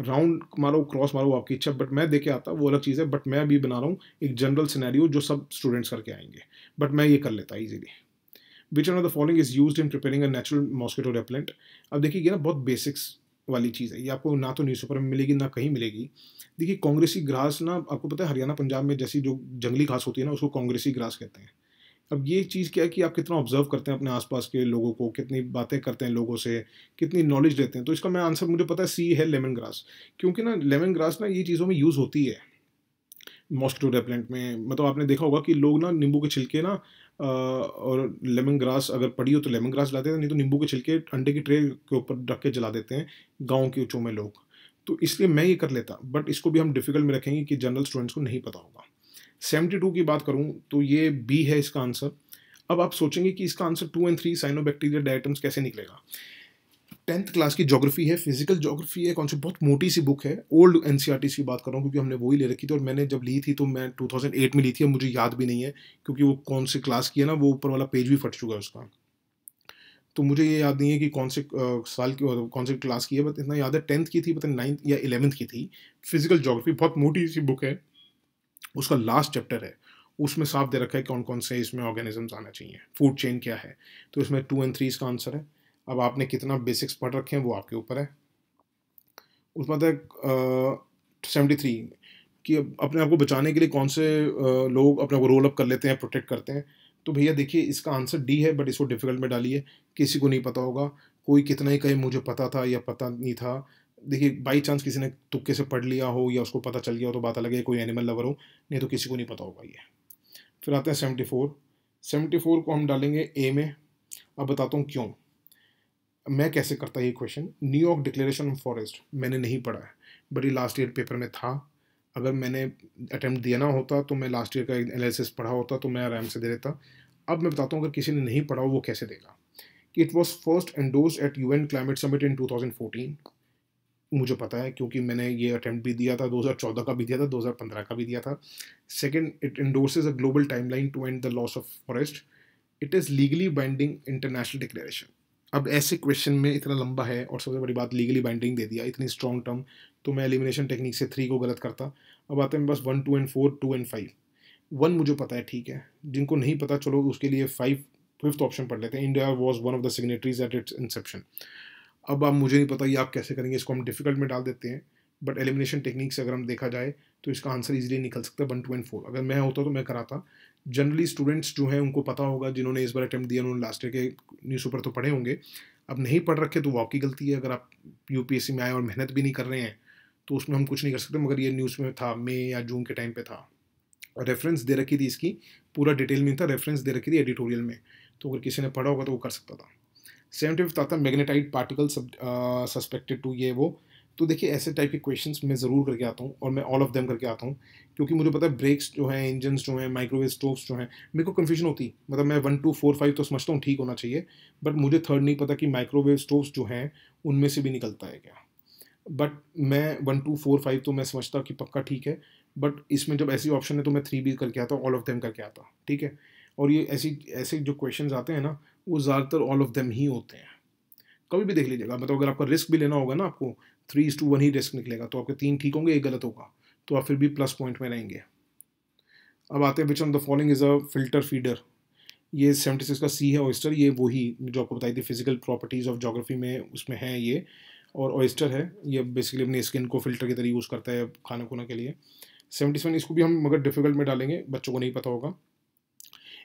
राउंड मारो क्रॉस मारो आपकी इच्छा, बट मैं देखे आता वो अलग चीज़ है। बट मैं अभी बना रहा हूँ एक जनरल सिनेरियो जो सब स्टूडेंट्स करके आएंगे, बट मैं ये कर लेता easily. Which one of the following is used in preparing a natural mosquito repellent. अब देखिए ये ना बहुत बेसिक्स वाली चीज़ है, ये आपको ना तो न्यूज़पेपर में मिलेगी ना कहीं मिलेगी। देखिए कांग्रेसी घास ना आपको पता है हरियाणा पंजाब में जैसी जो जंगली घास होती है ना उसको कांग्रेसी घास कहते हैं। अब ये चीज़ क्या है कि आप कितना ऑब्जर्व करते हैं अपने आसपास के लोगों को, कितनी बातें करते हैं लोगों से, कितनी नॉलेज लेते हैं। तो इसका मैं आंसर मुझे पता है सी है, लेमन ग्रास, क्योंकि ना लेमन ग्रास ना ये चीज़ों में यूज़ होती है मॉस्किटो रेपेलेंट में। मतलब आपने देखा होगा कि लोग ना नींबू के छिलके ना और लेमन ग्रास अगर पड़ी हो तो लेमन ग्रास लाते हैं, नहीं तो नींबू के छिलके अंडे की ट्रे के ऊपर रख के जला देते हैं गाँव के ऊँचों में लोग। तो इसलिए मैं ये कर लेता, बट इसको भी हम डिफिकल्ट में रखेंगे कि जनरल स्टूडेंट्स को नहीं पता होगा। सेवेंटी टू की बात करूं तो ये बी है इसका आंसर। अब आप सोचेंगे कि इसका answer two and three cyanobacteria diatoms कैसे निकलेगा। टेंथ क्लास की ज्योग्राफी है, फिजिकल ज्योग्राफी है, कौन सी बहुत मोटी सी बुक है, ओल्ड एनसीईआरटी की बात कर रहा हूँ क्योंकि हमने वही ले रखी थी। और मैंने जब ली थी तो मैं टू थाउज़ेंड एट में ली थी, मुझे याद भी नहीं है क्योंकि वो कौन से क्लास की है ना, वो ऊपर वाला पेज भी फट चुका है उसका, तो मुझे ये याद नहीं है कि कौन से साल की कौन से क्लास की है। बट इतना याद है टेंथ की थी, पता नहीं नाइन्थ या इलेवंथ की थी। फिजिकल ज्योग्राफी बहुत मोटी सी बुक है, उसका लास्ट चैप्टर है, उसमें साफ दे रखा है कौन कौन से इसमें ऑर्गेनिजम्स आना चाहिए, फूड चेन क्या है। तो इसमें टू एंड थ्री इसका आंसर है। अब आपने कितना बेसिक्स पढ़ रखे हैं वो आपके ऊपर है। उसके बाद सेवेंटी थ्री कि अपने आप को बचाने के लिए कौन से uh, लोग अपने को रोल अप कर लेते हैं, प्रोटेक्ट करते हैं। तो भैया देखिए इसका आंसर डी है, बट इसको डिफिकल्ट में डालिए। किसी को नहीं पता होगा, कोई कितना ही कहे मुझे पता था या पता नहीं था। देखिए बाई चांस किसी ने तुक्के से पढ़ लिया हो या उसको पता चल गया हो तो बात अलग है, कोई एनिमल लवर हो, नहीं तो किसी को नहीं पता होगा ये। फिर आते हैं सेवेंटी फोर सेवेंटी फोर को हम डालेंगे ए में। अब बताता हूँ क्यों मैं कैसे करता ये question. New York declaration of forest मैंने नहीं पढ़ा है, बट ये लास्ट ईयर पेपर में था। अगर मैंने अटैम्प्ट दिया ना होता तो मैं लास्ट ईयर का एनालिसिस पढ़ा होता तो मैं आराम से दे देता। अब मैं बताता हूँ अगर किसी ने नहीं पढ़ा हो वो कैसे देगा। It was first endorsed at U N climate summit in two thousand fourteen. मुझे पता है क्योंकि मैंने ये अटैम्प्ट भी दिया था, दो हज़ार चौदह का भी दिया था, दो हज़ार पंद्रह का भी दिया था। Second, it endorses a global timeline to end the loss of forest. It is legally binding international declaration. अब ऐसे क्वेश्चन में इतना लंबा है और सबसे बड़ी बात लीगली बाइंडिंग दे दिया, इतनी स्ट्रॉन्ग टर्म, तो मैं एलिमिनेशन टेक्निक से थ्री को गलत करता। अब आते हैं बस one, two and four, two and five. One मुझे पता है, ठीक है, जिनको नहीं पता चलो उसके लिए फाइव फिफ्थ ऑप्शन पढ़ लेते हैं, India was one of the signatories at its inception. अब आप मुझे नहीं पता ये आप कैसे करेंगे, इसको हम डिफिकल्ट में डाल देते हैं, बट एलिमिनेशन टेक्निक से अगर हम देखा जाए तो इसका आंसर इजीली निकल सकता है वन टू एंड फोर। अगर मैं होता तो मैं कराता। जनरली स्टूडेंट्स जो हैं उनको पता होगा, जिन्होंने इस बार अटैम्प्ट दिया उन्होंने लास्ट ईयर के न्यूज़ पेपर तो पढ़े होंगे। अब नहीं पढ़ रखे तो वो आपकी गलती है। अगर आप यूपीएससी में आए और मेहनत भी नहीं कर रहे हैं तो उसमें हम कुछ नहीं कर सकते, मगर ये न्यूज़ में था, मई या जून के टाइम पर था। रेफरेंस दे रखी थी इसकी, पूरा डिटेल में था, रेफरेंस दे रखी थी एडिटोरियल में, तो अगर किसी ने पढ़ा होगा तो वो कर सकता था। सेवेंटी फिफ्थ आता मैग्नेटाइट पार्टिकल सस्पेक्टेड टू ये वो। तो देखिए ऐसे टाइप के क्वेश्चंस मैं ज़रूर करके आता हूँ और मैं ऑल ऑफ देम करके आता हूँ, क्योंकि मुझे पता है ब्रेक्स जो हैं, इंजन्स जो हैं, माइक्रोवेव स्टोव्स जो हैं, मेरे को कन्फ्यूजन होती। मतलब मैं वन टू फोर फाइव तो समझता हूँ ठीक होना चाहिए, बट मुझे थर्ड नहीं पता कि माइक्रोवेव स्टोव्स जो हैं उनमें से भी निकलता है क्या। बट मैं वन टू फोर फाइव तो मैं समझता कि पक्का ठीक है, बट इसमें जब ऐसी ऑप्शन है तो मैं थ्री भी करके आता, ऑल ऑफ देम करके आता, ठीक है। और ये ऐसी ऐसे जो क्वेश्चंस आते हैं ना वो ज़्यादातर ऑल ऑफ देम ही होते हैं। कभी भी देख लीजिएगा, मतलब अगर आपका रिस्क भी लेना होगा ना, आपको थ्री इज टू वन ही रिस्क निकलेगा, तो आपके तीन ठीक होंगे एक गलत होगा, तो आप फिर भी प्लस पॉइंट में रहेंगे। अब आते हैं which on the following is a filter feeder. ये सेवेंटी सिक्स का सी है ऑयस्टर। ये वही जो आपको बताई थी फिजिकल प्रॉपर्टीज़ ऑफ ज्योग्राफी में, उसमें है ये। और ऑयस्टर है ये बेसिकली अपनी स्किन को फिल्टर की तरह यूज़ करता है खाना खुना के लिए। सेवेंटी सेवन इसको भी हम मगर डिफिकल्ट में डालेंगे, बच्चों को नहीं पता होगा।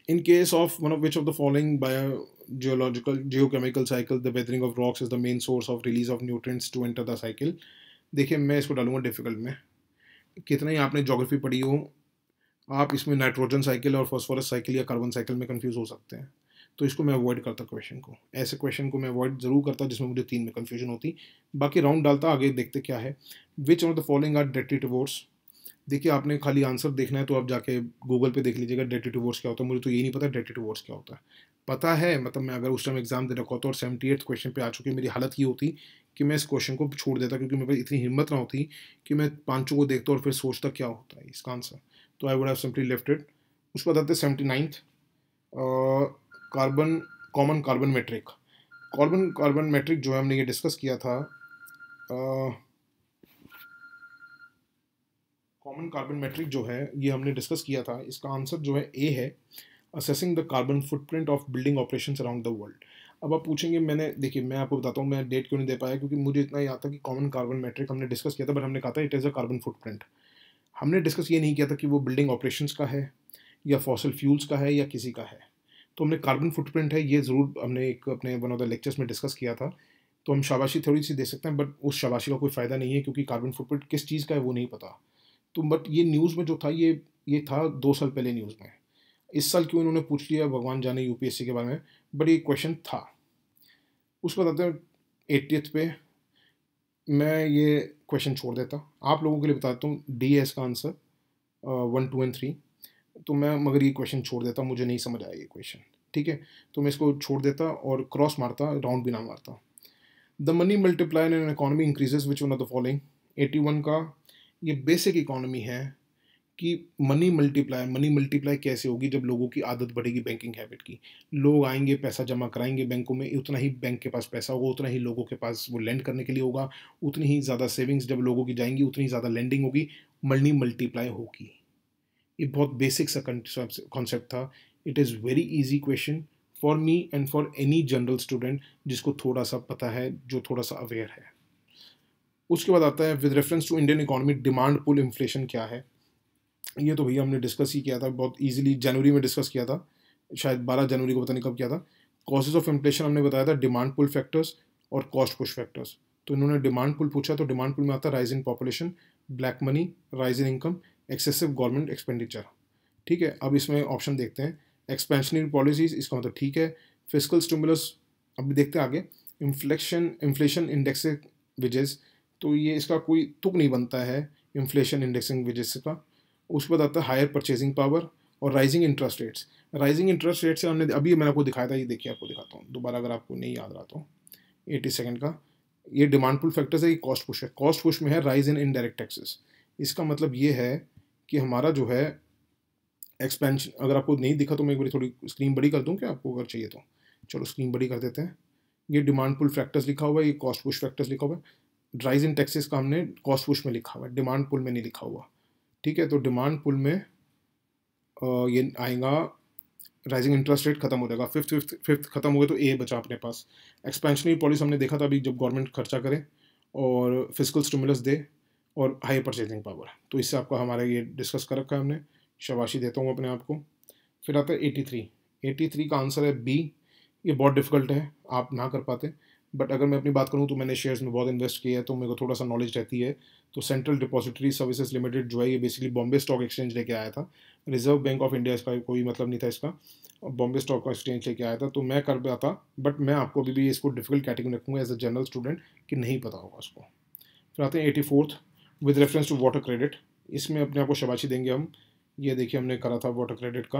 In case of one of which of the following bio geological geochemical cycle the weathering of rocks is the main source of release of nutrients to enter the cycle. देखिए मैं इसको डालूंगा डिफिकल्ट में। कितना ही आपने ज्योग्राफी पढ़ी हो, आप इसमें नाइट्रोजन साइकिल और फॉस्फोरस साइकिल या कार्बन साइकिल में कंफ्यूज हो सकते हैं, तो इसको मैं अवॉइड करता क्वेश्चन को। ऐसे क्वेश्चन को मैं अवॉइड जरूर करता जिसमें मुझे तीन में कन्फ्यूजन होती। बाकी राउंड डालता, आगे देखते क्या है। Which of the following are detritivores. देखिए आपने खाली आंसर देखना है तो आप जाके गूगल पे देख लीजिएगा डेट्रिटिवोर्स क्या होता है। मुझे तो ये नहीं पता डेट्रिटिवोर्स क्या होता है। पता है मतलब मैं अगर उस टाइम एग्जाम दे रखा होता और सेवेंटी एट्थ क्वेश्चन पे आ चुकी मेरी हालत ये होती कि मैं इस क्वेश्चन को छोड़ देता, क्योंकि मेरे पास इतनी हिम्मत ना होती कि मैं पाँचों को देखता और फिर सोचता क्या होता है इसका आंसर, तो I would have simply left it. उसके बाद आते हैं seventy ninth carbon common carbon metric. Carbon carbon metric जो है हमने ये डिस्कस किया था, कॉमन कार्बन मैट्रिक जो है ये हमने डिस्कस किया था। इसका आंसर जो है ए है, assessing the carbon footprint of building operations around the world. अब आप पूछेंगे, मैंने देखिए मैं आपको बताता हूँ मैं डेट क्यों नहीं दे पाया, क्योंकि मुझे इतना याद था कि कॉमन कार्बन मैट्रिक हमने डिस्कस किया था, बट हमने कहा था it is a carbon footprint. हमने डिस्कस ये नहीं किया था कि वो बिल्डिंग ऑपरेशंस का है या फॉसिल फ्यूल्स का है या किसी का है। तो हमने कार्बन फुटप्रिंट है ये ज़रूर हमने एक अपने वन ऑफ द लेक्चर्स में डिस्कस किया था, तो हम शाबाशी थोड़ी सी दे सकते हैं, बट उस शाबाशी का कोई फ़ायदा नहीं है क्योंकि कार्बन फुटप्रिंट किस चीज़ का है वो नहीं पता। तो बट ये न्यूज़ में जो था ये ये था दो साल पहले न्यूज़ में। इस साल क्यों इन्होंने पूछ लिया भगवान जाने यूपीएससी के बारे में, बट ये क्वेश्चन था। उसको बताते हैं एट्टीथ पे मैं ये क्वेश्चन छोड़ देता, आप लोगों के लिए बताता हूँ डी है इसका answer one two and three. तो मैं मगर ये क्वेश्चन छोड़ देता, मुझे नहीं समझ आया ये क्वेश्चन, ठीक है, तो मैं इसको छोड़ देता और क्रॉस मारता, राउंड भी ना मारता। The money multiplier in economy increases which one of the following. Eighty one का ये बेसिक इकोनॉमी है कि मनी मल्टीप्लाई मनी मल्टीप्लाई कैसे होगी, जब लोगों की आदत बढ़ेगी बैंकिंग हैबिट की। लोग आएंगे पैसा जमा कराएंगे बैंकों में, उतना ही बैंक के पास पैसा होगा, उतना ही लोगों के पास वो लैंड करने के लिए होगा, उतनी ही ज़्यादा सेविंग्स जब लोगों की जाएंगी उतनी ज़्यादा लैंडिंग होगी, मनी मल्टीप्लाई होगी। ये बहुत बेसिक सा कॉन्सेप्ट था। It is very easy question for me and for any general student जिसको थोड़ा सा पता है, जो थोड़ा सा अवेयर है। उसके बाद आता है with reference to Indian economy demand pull inflation क्या है। ये तो भैया हमने डिस्कस ही किया था बहुत इजीली, जनवरी में डिस्कस किया था, शायद बारह जनवरी को पता नहीं कब किया था। कॉजेज ऑफ इन्फ्लेशन हमने बताया था डिमांड पुल फैक्टर्स और कॉस्ट पुश फैक्टर्स। तो इन्होंने डिमांड पुल पूछा, तो डिमांड पुल में आता है rise in population, black money, rise in income, excessive government expenditure, ठीक है। अब इसमें ऑप्शन देखते हैं एक्सपेंशनरी पॉलिसीज, इसका मतलब ठीक है, फिस्कल स्टिमुलस, अब देखते हैं आगे, इन्फ्लेक्शन इन्फ्लेशन इंडेक्सिंग विजेस, तो ये इसका कोई तुक नहीं बनता है इन्फ्लेशन इंडेक्सिंग वजह का। उसके बाद आता है हायर परचेजिंग पावर और rising interest rates. Rising interest rate से हमने अभी मैंने आपको दिखाया था, ये देखिए आपको दिखाता हूँ दोबारा अगर आपको नहीं याद रहा तो। एटी सेकेंड का ये डिमांड पुल फैक्टर्स है, ये कॉस्ट पुश है। कॉस्ट पुश में है राइज इन इनडायरेक्ट टैक्सेस। इसका मतलब ये है कि हमारा जो है एक्सपेंशन, अगर आपको नहीं दिखा तो मैं एक बार थोड़ी स्क्रीन बड़ी कर दूँ क्या आपको अगर चाहिए तो, चलो स्क्रीन बड़ी कर देते हैं। ये डिमांड पुल फैक्टर्स लिखा हुआ है, ये कॉस्ट पुश फैक्टर्स लिखा हुआ है, राइज इन टैक्सेस का हमने कॉस्ट पुश में लिखा हुआ है, डिमांड पुल में नहीं लिखा हुआ, ठीक है। तो डिमांड पुल में ये आएगा राइजिंग इंटरेस्ट रेट खत्म हो जाएगा। फिफ्थ फिफ्थ फिफ्थ खत्म हो गए तो ए बचा अपने पास। एक्सपेंशनरी पॉलिसी हमने देखा था अभी, जब गवर्नमेंट खर्चा करे और फिजिकल स्टिमुलस दे और हाई परचेजिंग पावर, तो इससे आपका हमारा ये डिस्कस कर रखा है हमने, शाबाशी देता हूँ अपने आप को। फिर आता है एटी थ्री, एटी थ्री का आंसर है बी। ये बहुत डिफिकल्ट है, आप ना कर पाते, बट अगर मैं अपनी बात करूँ तो मैंने शेयर्स में बहुत इन्वेस्ट किया है तो मेरे को थोड़ा सा नॉलेज रहती है। तो सेंट्रल डिपॉजिटरी सर्विसेज लिमिटेड जो है ये बेसिकली बॉम्बे स्टॉक एक्सचेंज लेके आया था, रिजर्व बैंक ऑफ इंडिया इसका कोई मतलब नहीं था, इसका बॉम्बे स्टॉक एक्सचेंज लेके आया था। तो मैं कर पाता, बट मैं आपको अभी भी इसको डिफिकल्ट कैटेगरी रखूँगा एज अ जनरल स्टूडेंट कि नहीं पता होगा उसको। फिर आते हैं eighty fourth with reference to water credit, इसमें अपने आपको शाबाशी देंगे हम। ये देखिए हमने करा था वाटर क्रेडिट का,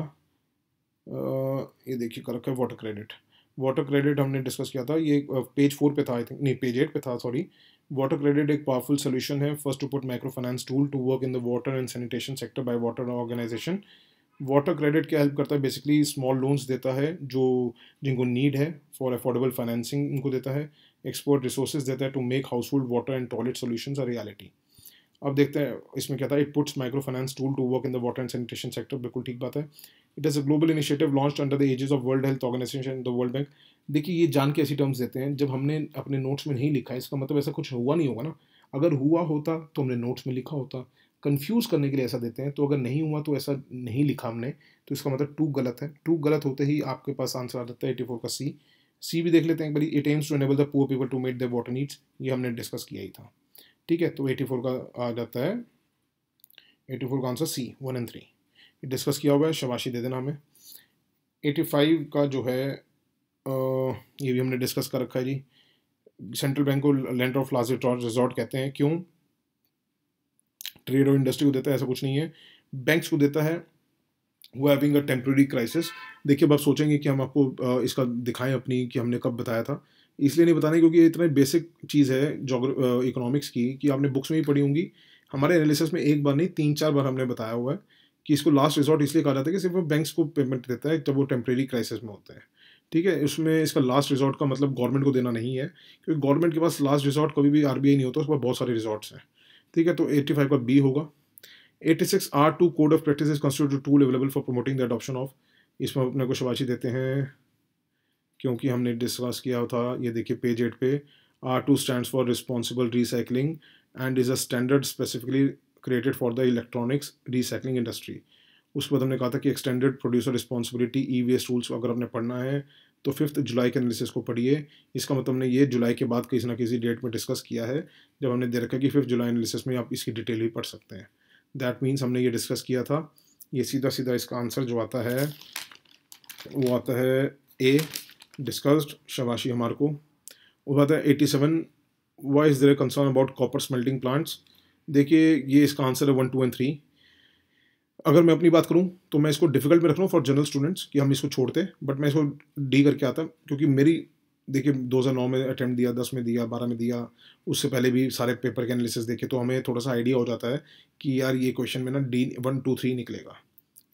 ये देखिए कर रखा है वाटर क्रेडिट। वाटर क्रेडिट हमने डिस्कस किया था, ये पेज फोर पे था आई थिंक, नहीं पेज एट पे था सॉरी। वाटर क्रेडिट एक पावरफुल सोल्यूशन है, first to put micro finance tool to work in the water and sanitation sector by water organisation. Water credit क्या हेल्प करता है, बेसिकली स्मॉल लोन्स देता है जो जिनको नीड है फॉर अफोर्डेबल फाइनेंसिंग, उनको देता है। एक्सपर्ट रिसोर्सेज देता है to make household water and toilet solution a reality. अब देखते हैं इसमें क्या था, it puts micro finance tool to work in the water and sanitation sector, बिल्कुल ठीक बात है। It is a global initiative launched under the aegis of World Health organisation and the World Bank. देखिए ये जान के ऐसी टर्म्स देते हैं, जब हमने अपने नोट्स में नहीं लिखा है इसका मतलब ऐसा कुछ हुआ नहीं होगा ना, अगर हुआ होता तो हमने नोट्स में लिखा होता। कन्फ्यूज़ करने के लिए ऐसा देते हैं, तो अगर नहीं हुआ तो ऐसा नहीं लिखा हमने, तो इसका मतलब टू गलत है। टू गलत होते ही आपके पास आंसर आ जाता है एटी फोर का सी। सी भी देख लेते हैं एक बार, it aims to enable the poor people to meet their water needs, ये हमने डिस्कस किया ही था, ठीक है। तो एटी फोर का आ जाता है, एटी फोर का answer C, one and three discuss किया हुआ है, शाबाशी दे देना हमें। एटी फाइव का जो है आ, ये भी हमने डिस्कस कर रखा है जी। सेंट्रल बैंक को लैंड ऑफ लास्ट रिजॉर्ट कहते हैं, क्यों? ट्रेड और इंडस्ट्री को देता है, ऐसा कुछ नहीं है। बैंक्स को देता है वो हैविंग अ टेम्प्रेरी क्राइसिस। देखिए अब आप सोचेंगे कि हम आपको इसका दिखाएं अपनी कि हमने कब बताया था, इसलिए नहीं बताने क्योंकि ये इतना बेसिक चीज़ है जोग्राफी इकोनॉमिक्स की कि आपने बुक्स में ही पढ़ी होंगी। हमारे एनालिसिस में एक बार नहीं तीन चार बार हमने बताया हुआ है कि इसको लास्ट रिजॉर्ट इसलिए कहा जाता है कि सिर्फ वो बैंक्स को पेमेंट देता है जब वो टेम्प्रेरी क्राइसिस में होते हैं, ठीक है। उसमें इसका लास्ट रिजॉर्ट का मतलब गवर्नमेंट को देना नहीं है, क्योंकि गवर्नमेंट के पास लास्ट रिजॉर्ट कभी भी आरबीआई नहीं होता, उसके पास बहुत सारे रिजॉर्ट्स हैं, ठीक है। तो एट्टी फाइव का बी होगा। Eighty six R two code of practice constitute tool available for promoting the adoption of, इसमें अपने को शाबाशी देते हैं क्योंकि हमने डिस्कस किया था। ये देखिए पेज एट पे, R two stands for responsible recycling and is a standard specifically created for the electronics recycling industry. उसके बाद हमने कहा था कि extended producer responsibility E waste rules अगर आपने पढ़ना है तो फिफ्थ जुलाई के एनालिसिस को पढ़िए। इसका मतलब हमने ये जुलाई के बाद किसी ना किसी डेट में डिस्कस किया है, जब हमने दे रखा कि फिफ्थ जुलाई एनालिसिस में आप इसकी डिटेल भी पढ़ सकते हैं। दैट मीन्स हमने ये डिस्कस किया था। ये सीधा सीधा इसका आंसर जो आता है वो आता है ए, डिस्कस्ड, शाबाशी हमारे को। वो बात है eighty seven, why is there concern about copper smelting plants. देखिए ये इसका आंसर है वन टू एंड थ्री। अगर मैं अपनी बात करूं तो मैं इसको डिफिकल्ट में रख रहा हूँ फॉर जनरल स्टूडेंट्स कि हम इसको छोड़ते, बट मैं इसको डी करके आता, क्योंकि मेरी देखिए दो हज़ार नौ में अटैम्प्ट दिया, दस में दिया, बारह में दिया, उससे पहले भी सारे पेपर के एनालिसिस देखे, तो हमें थोड़ा सा आइडिया हो जाता है कि यार ये क्वेश्चन में ना डी वन टू थ्री निकलेगा,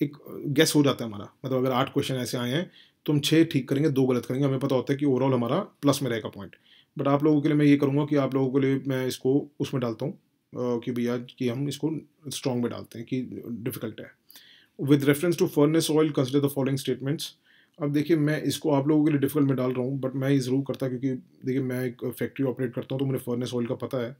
एक गैस हो जाता है हमारा। मतलब अगर आठ क्वेश्चन ऐसे आए हैं तो हम छः ठीक करेंगे, दो गलत करेंगे, हमें पता होता है कि ओवरऑल हमारा प्लस में रहेगा पॉइंट। बट आप लोगों के लिए मैं ये करूँगा कि आप लोगों के लिए मैं इसको उसमें डालता हूँ कि भैया कि हम इसको स्ट्रॉन्ग में डालते हैं कि डिफ़िकल्ट है। With reference to furnace oil consider the following statements. अब देखिए मैं इसको आप लोगों के लिए डिफिकल्ट में डाल रहा हूँ, बट मैं ये ज़रूर करता क्योंकि देखिए मैं एक फैक्ट्री ऑपरेट करता हूँ तो मुझे फर्नेस ऑयल का पता है,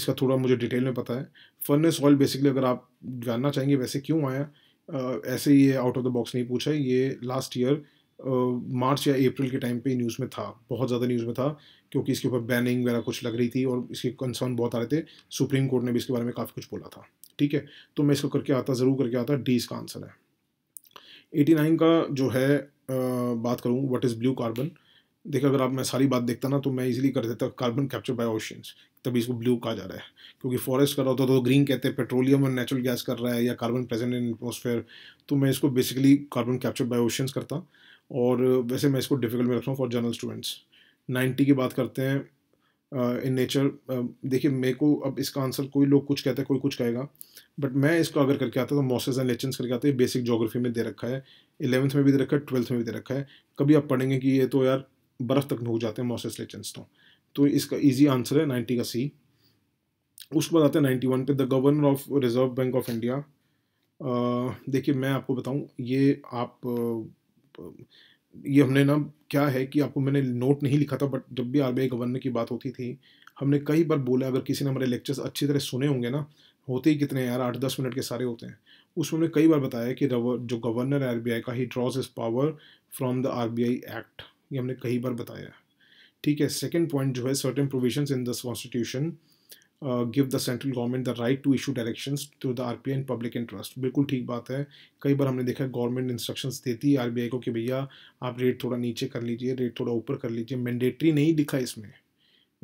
इसका थोड़ा मुझे डिटेल में पता है। फर्नेस ऑयल बेसिकली अगर आप जानना चाहेंगे वैसे क्यों आया, आ, ऐसे ये आउट ऑफ द बॉक्स नहीं पूछा है, ये लास्ट ईयर मार्च या अप्रैल के टाइम पे न्यूज़ में था, बहुत ज़्यादा न्यूज़ में था, क्योंकि इसके ऊपर बैनिंग वगैरह कुछ लग रही थी और इसके कंसर्न बहुत आ रहे थे। सुप्रीम कोर्ट ने भी इसके बारे में काफ़ी कुछ बोला था, ठीक है। तो मैं इसको करके आता, ज़रूर करके आता, डी इसका आंसर है। एटी नाइन का जो है आ, बात करूँ व्हाट इज़ ब्लू कार्बन। देखिए अगर आप मैं सारी बात देखता ना तो मैं इजीली कर देता कार्बन कैप्चर बाय ओशंस, तभी इसको ब्लू कहा जा रहा है, क्योंकि फॉरेस्ट कर रहा होता तो ग्रीन कहते हैं, पेट्रोलियम और नेचुरल गैस कर रहा है या कार्बन प्रेजेंट इन एटमॉस्फेयर, तो मैं इसको basically carbon capture by oceans करता। और वैसे मैं इसको डिफिकल्ट में रख रहा हूँ फॉर जनरल स्टूडेंट्स। नाइन्टी की बात करते हैं इन नेचर। देखिए मेरे को अब इसका आंसर कोई लोग कुछ कहते हैं, कोई कुछ कहेगा, बट मैं इसको अगर करके आता तो मॉसेस एंड लेचेंस करके आते। बेसिक जोग्राफी में दे रखा है, इलेवंथ में भी दे रखा है, ट्वेल्थ में भी दे रखा है। कभी आप पढ़ेंगे कि ये तो यार बर्फ़ तक भूग जाते हैं मॉसेस लेचेंस, तो तो इसका इजी आंसर है नाइन्टी का सी। उसके बाद आते हैं नाइन्टी वन पे, the governor of reserve bank of India. देखिए मैं आपको बताऊँ, ये आप ये हमने ना क्या है कि आपको मैंने नोट नहीं लिखा था, बट जब भी आरबीआई गवर्नर की बात होती थी हमने कई बार बोला, अगर किसी ने हमारे लेक्चर्स अच्छी तरह सुने होंगे ना, होते ही कितने यार आठ दस मिनट के सारे होते हैं, उसमें हमने कई बार बताया कि जो गवर्नर है आरबीआई का, he draws his power from the RBI act, ये हमने कई बार बताया। ठीक है, सेकेंड पॉइंट जो है, certain provisions in this constitution give the central government the right to issue directions to the RBI in public interest. बिल्कुल ठीक बात है, कई बार हमने देखा गवर्नमेंट इंस्ट्रक्शंस देती है आरबीआई को कि भैया आप रेट थोड़ा नीचे कर लीजिए, रेट थोड़ा ऊपर कर लीजिए। मैंडेटरी नहीं लिखा इसमें,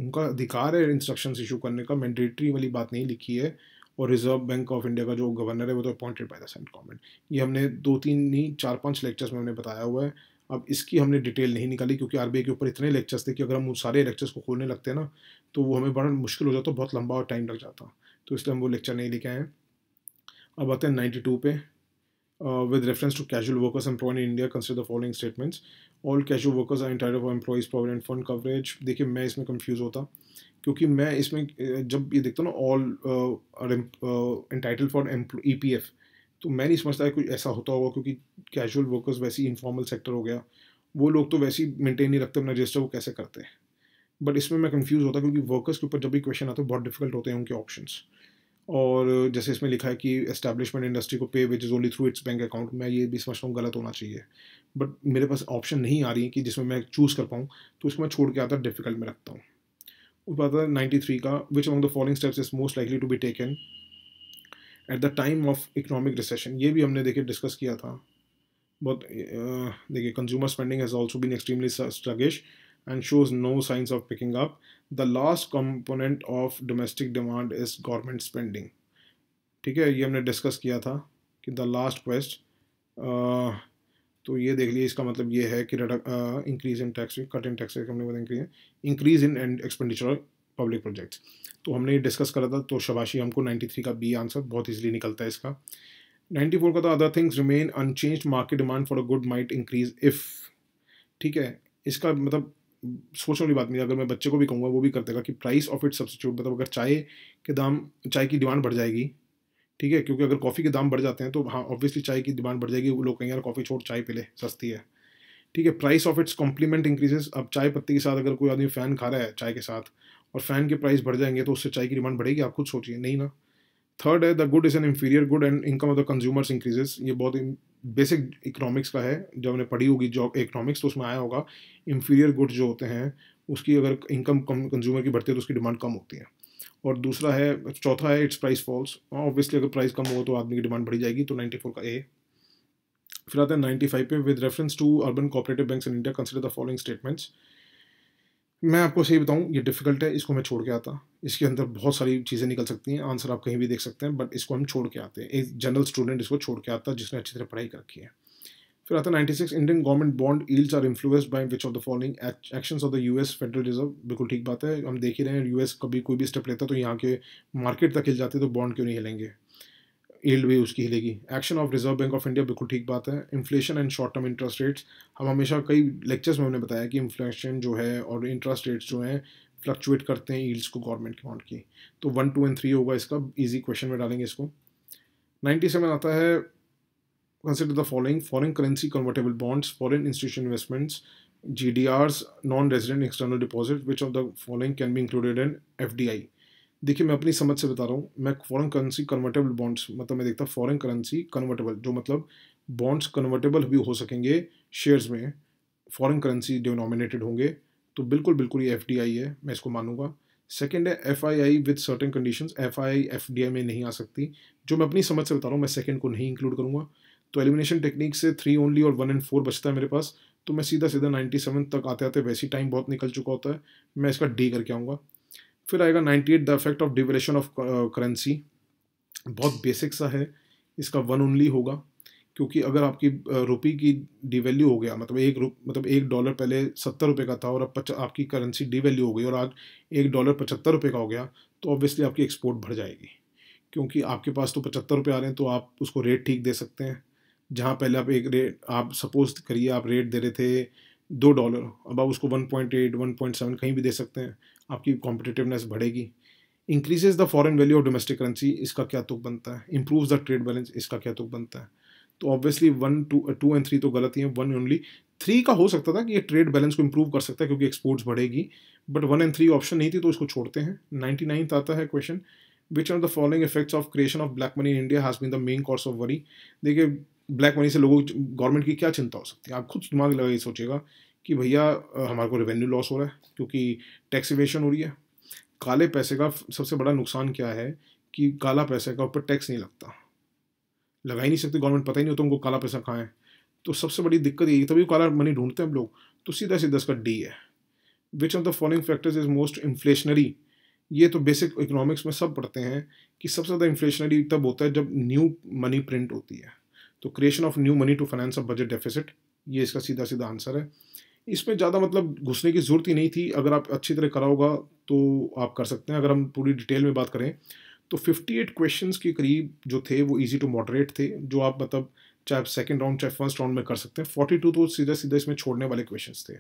उनका अधिकार है इंस्ट्रक्शंस इशू करने का, मैंडेटरी वाली बात नहीं लिखी है। और रिजर्व बैंक ऑफ इंडिया का जो गवर्नर है वो तो appointed by the central government, ये हमने दो तीन नहीं चार पाँच लेक्चर्स में हमने बताया हुआ है। अब इसकी हमने डिटेल नहीं निकाली क्योंकि आरबीआई के ऊपर इतने लेक्चर्स थे कि अगर हम उन सारे लेक्चर्स को खोलने लगते हैं ना तो वो हमें बड़ा मुश्किल हो जाता, तो बहुत लंबा और टाइम लग जाता, तो इसलिए हम वो लेक्चर नहीं लिखे हैं। अब आते हैं नाइन्टी टू पे, with reference to casual workers employed in India consider the following statements, all casual workers are entitled for employees provident fund coverage. देखिए मैं इसमें कंफ्यूज होता क्योंकि मैं इसमें जब ये देखता हूँ ना all entitled for E P F, तो मैं नहीं समझता है कुछ ऐसा होता होगा, क्योंकि कैजुअल वर्कर्स वैसे ही इनफॉर्मल सेक्टर हो गया, वो लोग तो वैसे ही मेंटेन नहीं रखते अपना रजिस्टर, वो कैसे करते हैं। बट इसमें मैं कंफ्यूज होता क्योंकि वर्कर्स के ऊपर जब भी क्वेश्चन आता है बहुत डिफिकल्ट होते हैं उनके ऑप्शंस। और जैसे इसमें लिखा है कि एस्टैब्लिशमेंट इंडस्ट्री को पे which is only through its bank account, मैं ये भी समझता हूँ गलत होना चाहिए, बट मेरे पास ऑप्शन नहीं आ रही है कि जिसमें मैं चूज़ कर पाऊँ, तो उसको मैं छोड़ के आता डिफिकल्ट में रखता हूँ। उस बात है नाइन्टी थ्री का, which among the following steps is most likely to be taken at the time of economic recession, ये भी हमने देखिए डिस्कस किया था बहुत। देखिए consumer spending has also been extremely sluggish and shows no signs of picking up, the last component of domestic demand is government spending. ठीक है, ये हमने डिस्कस किया था कि द लास्ट क्वेस्ट, तो ये देख लिए इसका मतलब ये है कि increase in tax, cut in tax, हमने increase in and expenditure public projects, तो हमने ये डिस्कस करा था। तो शाबाशी, हमको नाइन्टी थ्री का बी आंसर बहुत इजीली निकलता है इसका। नाइन्टी फोर का था, other things remain unchanged, market demand for a good might increase if. ठीक है, इसका मतलब सोचने वाली बात नहीं, अगर मैं बच्चे को भी कहूँगा वो भी कर देगा कि प्राइस ऑफ इट सब्सिट्यूट, मतलब अगर चाय के दाम, चाय की डिमांड बढ़ जाएगी। ठीक है, क्योंकि अगर कॉफ़ी के दाम बढ़ जाते हैं तो हाँ ऑब्वियसली चाय की डिमांड बढ़ जाएगी, वो लोग कहेंगे यार कॉफ़ी छोड़ चाय पी ले, सस्ती है। ठीक है, price of its complement increases, अब चाय पत्ती के साथ अगर कोई आदमी फ़ैन खा रहा है चाय के साथ और फ़ैन के प्राइस बढ़ जाएंगे तो उससे चाय की डिमांड बढ़ेगी, आप खुद सोचिए नहीं ना। थर्ड है, the good is an inferior good and income of the consumers increases, ये बहुत बेसिक इकोनॉमिक्स का है, जब हमने पढ़ी होगी जॉब इकोनॉमिक्स तो उसमें आया होगा इंफीरियर गुड्स जो होते हैं उसकी अगर इनकम कम कंज्यूमर की बढ़ती है तो उसकी डिमांड कम होती है। और दूसरा है, चौथा है इट्स प्राइस फॉल्स, ऑब्वियसली अगर प्राइस कम हो तो आदमी की डिमांड बढ़ जाएगी, तो नाइन्टी फोर का ए। फिर आता है नाइन्टी फाइव पे, with reference to urban cooperative banks in India consider the following statements, मैं आपको सही बताऊं ये डिफ़िकल्ट है, इसको मैं छोड़ के आता, इसके अंदर बहुत सारी चीज़ें निकल सकती हैं, आंसर आप कहीं भी देख सकते हैं, बट इसको हम छोड़ के आते हैं, एक जनरल स्टूडेंट इसको छोड़ के आता जिसने अच्छी तरह पढ़ाई कर रखी है। फिर आता है ninety six Indian government bond yields are influenced by which of the following actions of the US Federal reserve, बिल्कुल ठीक बात है, हम देख ही रहे हैं यूएस कभी कोई भी स्टेप लेता तो यहाँ के मार्केट तक हिल जाते, तो बॉन्ड क्यों नहीं हिलेंगे, यील्ड भी उसकी हिलेगी। Action of reserve bank of India, बिल्कुल ठीक बात है। Inflation and short term interest rates, हम हमेशा कई लेक्चर्स में हमने बताया कि इन्फ्लेशन जो है और इंटरेस्ट रेट्स जो हैं फ्लक्चुएट करते हैं यील्ड्स को गवर्नमेंट के बॉन्ड की, तो वन टू एंड थ्री होगा इसका, इजी क्वेश्चन में डालेंगे इसको। नाइन्टी सेवन आता है, consider the following foreign currency convertible bonds, foreign institution investments, G D Rs, non resident external deposit, which of the following can be included in F D I. देखिए मैं अपनी समझ से बता रहा हूँ, मैं फॉरेन करेंसी कन्वर्टेबल बॉन्ड्स, मतलब मैं देखता हूँ फॉरेन करेंसी कन्वर्टेबल, जो मतलब बॉन्ड्स कन्वर्टेबल भी हो सकेंगे शेयर्स में, फॉरेन करेंसी डिनोमिनेटेड होंगे, तो बिल्कुल बिल्कुल ये एफडीआई है, मैं इसको मानूंगा। सेकंड है FII with certain conditions, FII FDI में नहीं आ सकती, जो मैं अपनी समझ से बता रहा हूँ, मैं सेकेंड को नहीं इंक्लूड करूँगा, तो एलिमिनेशन टेक्निक से थ्री ओनली और वन एंड फोर बचता है मेरे पास, तो मैं सीधा सीधा नाइन्टी सेवन तक आते आते वैसे ही टाइम बहुत निकल चुका होता है, मैं इसका डी करके आऊँगा। फिर आएगा ninety eight, the effect of devaluation of currency, बहुत बेसिक सा है, इसका वन ओनली होगा, क्योंकि अगर आपकी रुपये की डिवैल्यू हो गया, मतलब एक रुप मतलब एक डॉलर पहले सत्तर रुपये का था और अब आपकी करेंसी डिवैल्यू हो गई और आज एक डॉलर पचहत्तर रुपये का हो गया, तो ऑब्वियसली आपकी एक्सपोर्ट बढ़ जाएगी, क्योंकि आपके पास तो पचहत्तर रुपये आ रहे हैं तो आप उसको रेट ठीक दे सकते हैं, जहाँ पहले आप एक रेट, आप सपोज करिए आप रेट दे रहे थे दो डॉलर, अब आप उसको one point eight, one point seven कहीं भी दे सकते हैं, आपकी कॉम्पिटिटिवनेस बढ़ेगी। Increases the foreign value of domestic currency, इसका क्या तुक बनता है, इंप्रूव्स द ट्रेड बैलेंस, इसका क्या तुक बनता है, तो obviously one two two and three तो गलत ही है, वन ओनली थ्री का हो सकता था कि ये ट्रेड बैलेंस को इंप्रूव कर सकता है क्योंकि एक्सपोर्ट्स बढ़ेगी, but one and three option नहीं थी तो इसको छोड़ते हैं। नाइन्टी नाइन्थ आता है question, which are the following effects of creation of black money in India has been the main cause of worry. देखिए ब्लैक मनी से लोगों गवर्नमेंट की क्या चिंता हो सकती है, आप खुद दिमाग लगाइए सोचिएगा कि भैया हमारे को रेवेन्यू लॉस हो रहा है क्योंकि टैक्स इवेशन हो रही है। काले पैसे का सबसे बड़ा नुकसान क्या है कि काला पैसे का ऊपर टैक्स नहीं लगता, लगा ही नहीं सकते गवर्नमेंट, पता ही नहीं होता उनको काला पैसा कहाँ है, तो सबसे बड़ी दिक्कत यही, तभी काला मनी ढूंढते हैं हम लोग। तो सीधा सीधा इसका डी है। Which of the following factors is most inflationary, ये तो बेसिक इकोनॉमिक्स में सब पढ़ते हैं कि सबसे ज़्यादा इन्फ्लेशनरी तब होता है जब न्यू मनी प्रिंट होती है, तो creation of new money to finance a budget deficit, ये इसका सीधा सीधा आंसर है। इसमें ज़्यादा मतलब घुसने की ज़रूरत ही नहीं थी, अगर आप अच्छी तरह करा होगा तो आप कर सकते हैं। अगर हम पूरी डिटेल में बात करें तो अट्ठावन क्वेश्चंस के करीब जो थे वो इजी टू मॉडरेट थे, जो आप मतलब चाहे आप सेकेंड राउंड चाहे फर्स्ट राउंड में कर सकते हैं। बयालीस तो सीधा सीधा इसमें छोड़ने वाले क्वेश्चंस थे,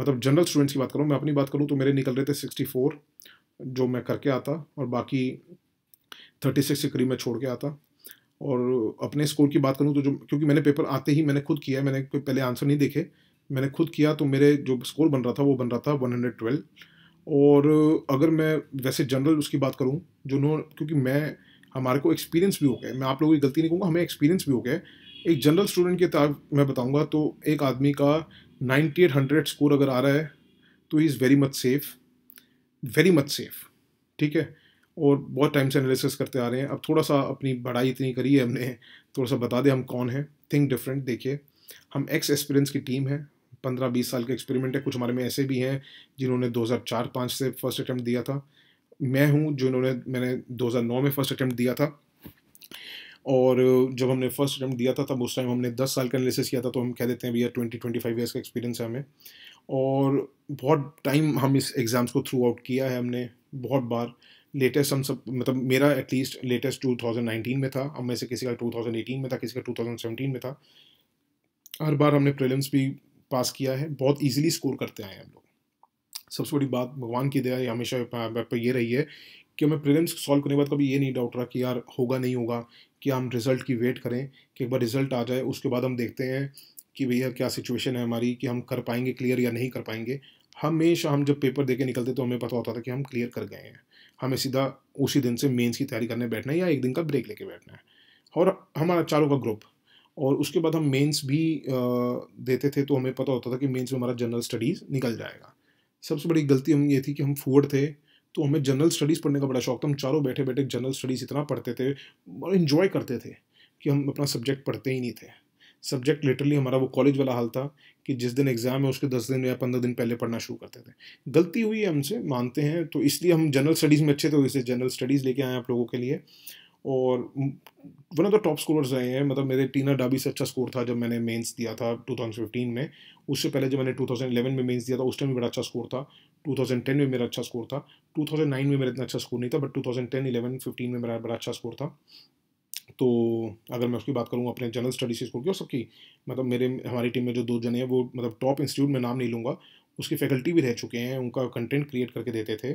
मतलब जनरल स्टूडेंट्स की बात करूँ, मैं अपनी बात करूँ तो मेरे निकल रहे थे चौंसठ जो मैं करके आता और बाकी छत्तीस के करीब मैं छोड़ के आता। और अपने स्कोर की बात करूँ तो जो, क्योंकि मैंने पेपर आते ही मैंने खुद किया, मैंने कोई पहले आंसर नहीं देखे, मैंने खुद किया, तो मेरे जो स्कोर बन रहा था वो बन रहा था एक सौ बारह। और अगर मैं वैसे जनरल उसकी बात करूं जो नो, क्योंकि मैं हमारे को एक्सपीरियंस भी हो गया, मैं आप लोगों की गलती नहीं कहूँगा, हमें एक्सपीरियंस भी हो गया। एक जनरल स्टूडेंट के ताब मैं बताऊंगा तो एक आदमी का अट्ठानवे सौ स्कोर अगर आ रहा है तो he is very much safe, very much safe, ठीक है। और बहुत टाइम से एनालिसिस करते आ रहे हैं, अब थोड़ा सा अपनी बढ़ाई इतनी करी है हमने, थोड़ा सा बता दें हम कौन है। थिंक डिफरेंट, देखिए हम एक्स एक्सपीरियंस की टीम है, पंद्रह बीस साल के एक्सपेरिमेंट है, कुछ हमारे में ऐसे भी हैं जिन्होंने दो हज़ार चार पाँच से फर्स्ट अटैम्प्ट दिया था, मैं हूँ जिन्होंने मैंने दो हज़ार नौ में फर्स्ट अटैम्प्ट दिया था। और जब हमने फर्स्ट अटैम्प्ट दिया था तब उस टाइम हमने दस साल का एनालिसिस किया था, तो हम कह देते हैं भैया बीस पच्चीस ईयर्स का एक्सपीरियंस है हमें, और बहुत टाइम हम इस एग्ज़ाम्स को थ्रू आउट किया है हमने बहुत बार। लेटेस्ट हम सब मतलब मेरा एटलीस्ट लेटेस्ट दो हज़ार उन्नीस में था, हम में से किसी का दो हज़ार अठारह में था, किसी का दो हज़ार सत्रह में था। हर बार हमने प्रीलिम्स भी पास किया है, बहुत इजीली स्कोर करते आए हैं हम लोग। सबसे बड़ी बात भगवान की दया है हमेशा पर ये रही है कि हमें प्रीलिम्स सॉल्व करने के बाद कभी ये नहीं डाउट रहा कि यार होगा नहीं होगा, कि हम रिज़ल्ट की वेट करें कि एक बार रिज़ल्ट आ जाए उसके बाद हम देखते हैं कि भैया क्या सिचुएशन है हमारी, कि हम कर पाएंगे क्लियर या नहीं कर पाएंगे। हमेशा हम जब पेपर दे के निकलते तो हमें पता होता था कि हम क्लियर कर गए हैं, हमें सीधा उसी दिन से मेन्स की तैयारी करने बैठना है या एक दिन का ब्रेक लेके बैठना है, और हमारा चारों का ग्रुप। और उसके बाद हम मेंस भी देते थे तो हमें पता होता था कि मेंस में हमारा जनरल स्टडीज़ निकल जाएगा। सबसे बड़ी गलती हम ये थी कि हम फूड थे, तो हमें जनरल स्टडीज़ पढ़ने का बड़ा शौक था, हम चारों बैठे बैठे जनरल स्टडीज़ इतना पढ़ते थे और इन्जॉय करते थे कि हम अपना सब्जेक्ट पढ़ते ही नहीं थे। सब्जेक्ट लिटरली हमारा वो कॉलेज वाला हाल था कि जिस दिन एग्ज़ाम है उसके दस दिन या पंद्रह दिन पहले पढ़ना शुरू करते थे। गलती हुई है हमसे, मानते हैं, तो इसलिए हम जनरल स्टडीज़ में अच्छे थे, इसलिए जनरल स्टडीज़ लेके आए आप लोगों के लिए। और one of the top scorers रहे हैं, मतलब मेरे टीना डाबी से अच्छा स्कोर था जब मैंने मेंस दिया था दो हज़ार पंद्रह में, उससे पहले जब मैंने दो हज़ार ग्यारह में मेंस दिया था उस टाइम भी बड़ा अच्छा स्कोर था, दो हज़ार दस में मेरा अच्छा स्कोर था, दो हज़ार नौ में मेरा इतना अच्छा स्कोर नहीं था, बट दो हज़ार दस, ग्यारह, पंद्रह में मेरा बड़ा अच्छा स्कोर था। तो अगर मैं उसकी बात करूँ अपने जनरल स्टडीज़ स्कोर की और सबकी, मतलब मेरे हमारी टीम में जो दो जने हैं वो मतलब टॉप इंस्टीट्यूट में नाम नहीं लूँगा, उसकी फैकल्टी भी रह चुके हैं, उनका कंटेंट क्रिएट करके देते थे,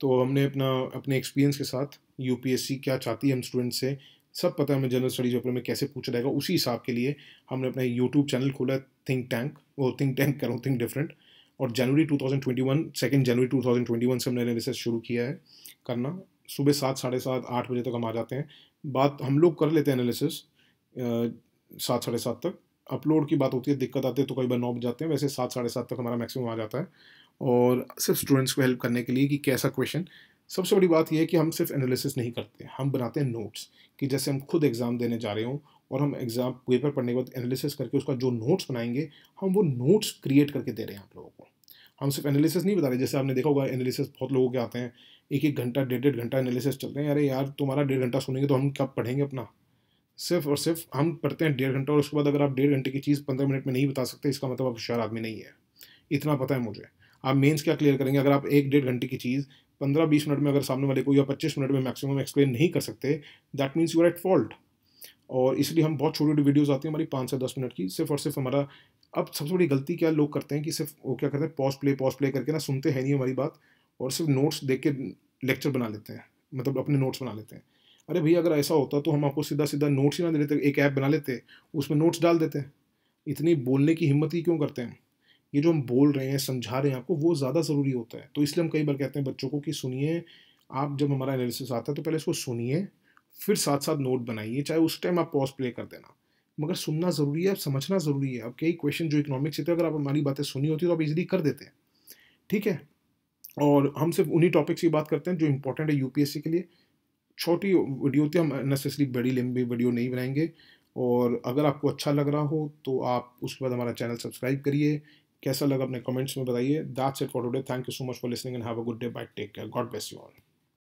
तो हमने अपना अपने एक्सपीरियंस के साथ यूपीएससी क्या चाहती है हम स्टूडेंट से सब पता है, हमें जनरल स्टडीज पेपर में कैसे पूछा जाएगा, उसी हिसाब के लिए हमने अपना यूट्यूब चैनल खोला थिंक टैंक, वो थिंक टैंक करो थिंक डिफरेंट। और जनवरी दो हज़ार इक्कीस सेकेंड जनवरी दो हज़ार इक्कीस से हमने एनालिसिस शुरू किया है करना, सुबह सात साढ़े सात आठ बजे तक हम आ जाते हैं, बात हम लोग कर लेते हैं एनालिसिस सात साढ़े सात तक, अपलोड की बात होती है, दिक्कत आती है तो कई बार नौ बज जाते हैं, वैसे सात साढ़े सात तक हमारा मैक्सिमम आ जाता है, और सिर्फ स्टूडेंट्स को हेल्प करने के लिए कि कैसा क्वेश्चन। सबसे बड़ी बात यह है कि हम सिर्फ एनालिसिस नहीं करते, हम बनाते हैं नोट्स, कि जैसे हम खुद एग्ज़ाम देने जा रहे हों और हम एग्ज़ाम पेपर पढ़ने के बाद एनालिसिस करके उसका जो नोट्स बनाएंगे हम वो नोट्स क्रिएट करके दे रहे हैं आप लोगों को। हम सिर्फ एनालिसिस नहीं बता रहे, जैसे आपने देखा होगा एनालिसिस बहुत लोगों के आते हैं एक एक घंटा डेढ़ डेढ़ घंटा एनालिसिस चलते हैं, अरे यार तुम्हारा डेढ़ घंटा सुनेंगे तो हम कब पढ़ेंगे अपना, सिर्फ और सिर्फ हम पढ़ते हैं डेढ़ घंटा, और उसके बाद अगर आप डेढ़ घंटे की चीज़ पंद्रह मिनट में नहीं बता सकते इसका मतलब आप होशियार आदमी नहीं है, इतना पता है मुझे। आप मेंस क्या क्लियर करेंगे अगर आप एक डेढ़ घंटे की चीज़ पंद्रह बीस मिनट में अगर सामने वाले को या पच्चीस मिनट में मैक्सिमम एक्सप्लेन नहीं कर सकते, that means you are at fault. और इसलिए हम बहुत छोटी छोटी वीडियोस आती हैं हमारी पाँच से दस मिनट की, सिर्फ और सिर्फ हमारा। अब सबसे बड़ी गलती क्या लोग करते हैं कि सिर्फ वो क्या करते हैं पॉज प्ले पॉज प्ले करके ना सुनते हैं नहीं हमारी बात, और सिर्फ नोट्स देख के लेक्चर बना लेते हैं, मतलब अपने नोट्स बना लेते हैं। अरे भैया अगर ऐसा होता तो हम आपको सीधा सीधा नोट्स ही ना दे देते, एक ऐप बना लेते उसमें नोट्स डाल देते। इतनी बोलने की हिम्मत ही क्यों करते हैं? ये जो हम बोल रहे हैं, समझा रहे हैं आपको, वो ज़्यादा ज़रूरी होता है। तो इसलिए हम कई बार कहते हैं बच्चों को कि सुनिए, आप जब हमारा एनालिसिस आता है तो पहले इसको सुनिए, फिर साथ साथ नोट बनाइए, चाहे उस टाइम आप पॉज प्ले कर देना, मगर सुनना ज़रूरी है, आप समझना ज़रूरी है। अब कई क्वेश्चन जो इकोनॉमिक्स से थे, अगर आप हमारी बातें सुनी होती तो आप इजीली कर देते हैं, ठीक है। और हम सिर्फ उन्हीं टॉपिक्स की बात करते हैं जो इंपॉर्टेंट है यूपीएससी के लिए। छोटी वीडियो थी, हम अननेसेसरी बड़ी लंबी वीडियो नहीं बनाएंगे। और अगर आपको अच्छा लग रहा हो तो आप उसके बाद हमारा चैनल सब्सक्राइब करिए। कैसा लगा अपने कमेंट्स में बताइए। That's it for today. Thank you so much for listening and have a good day. Bye, take care, God bless you all.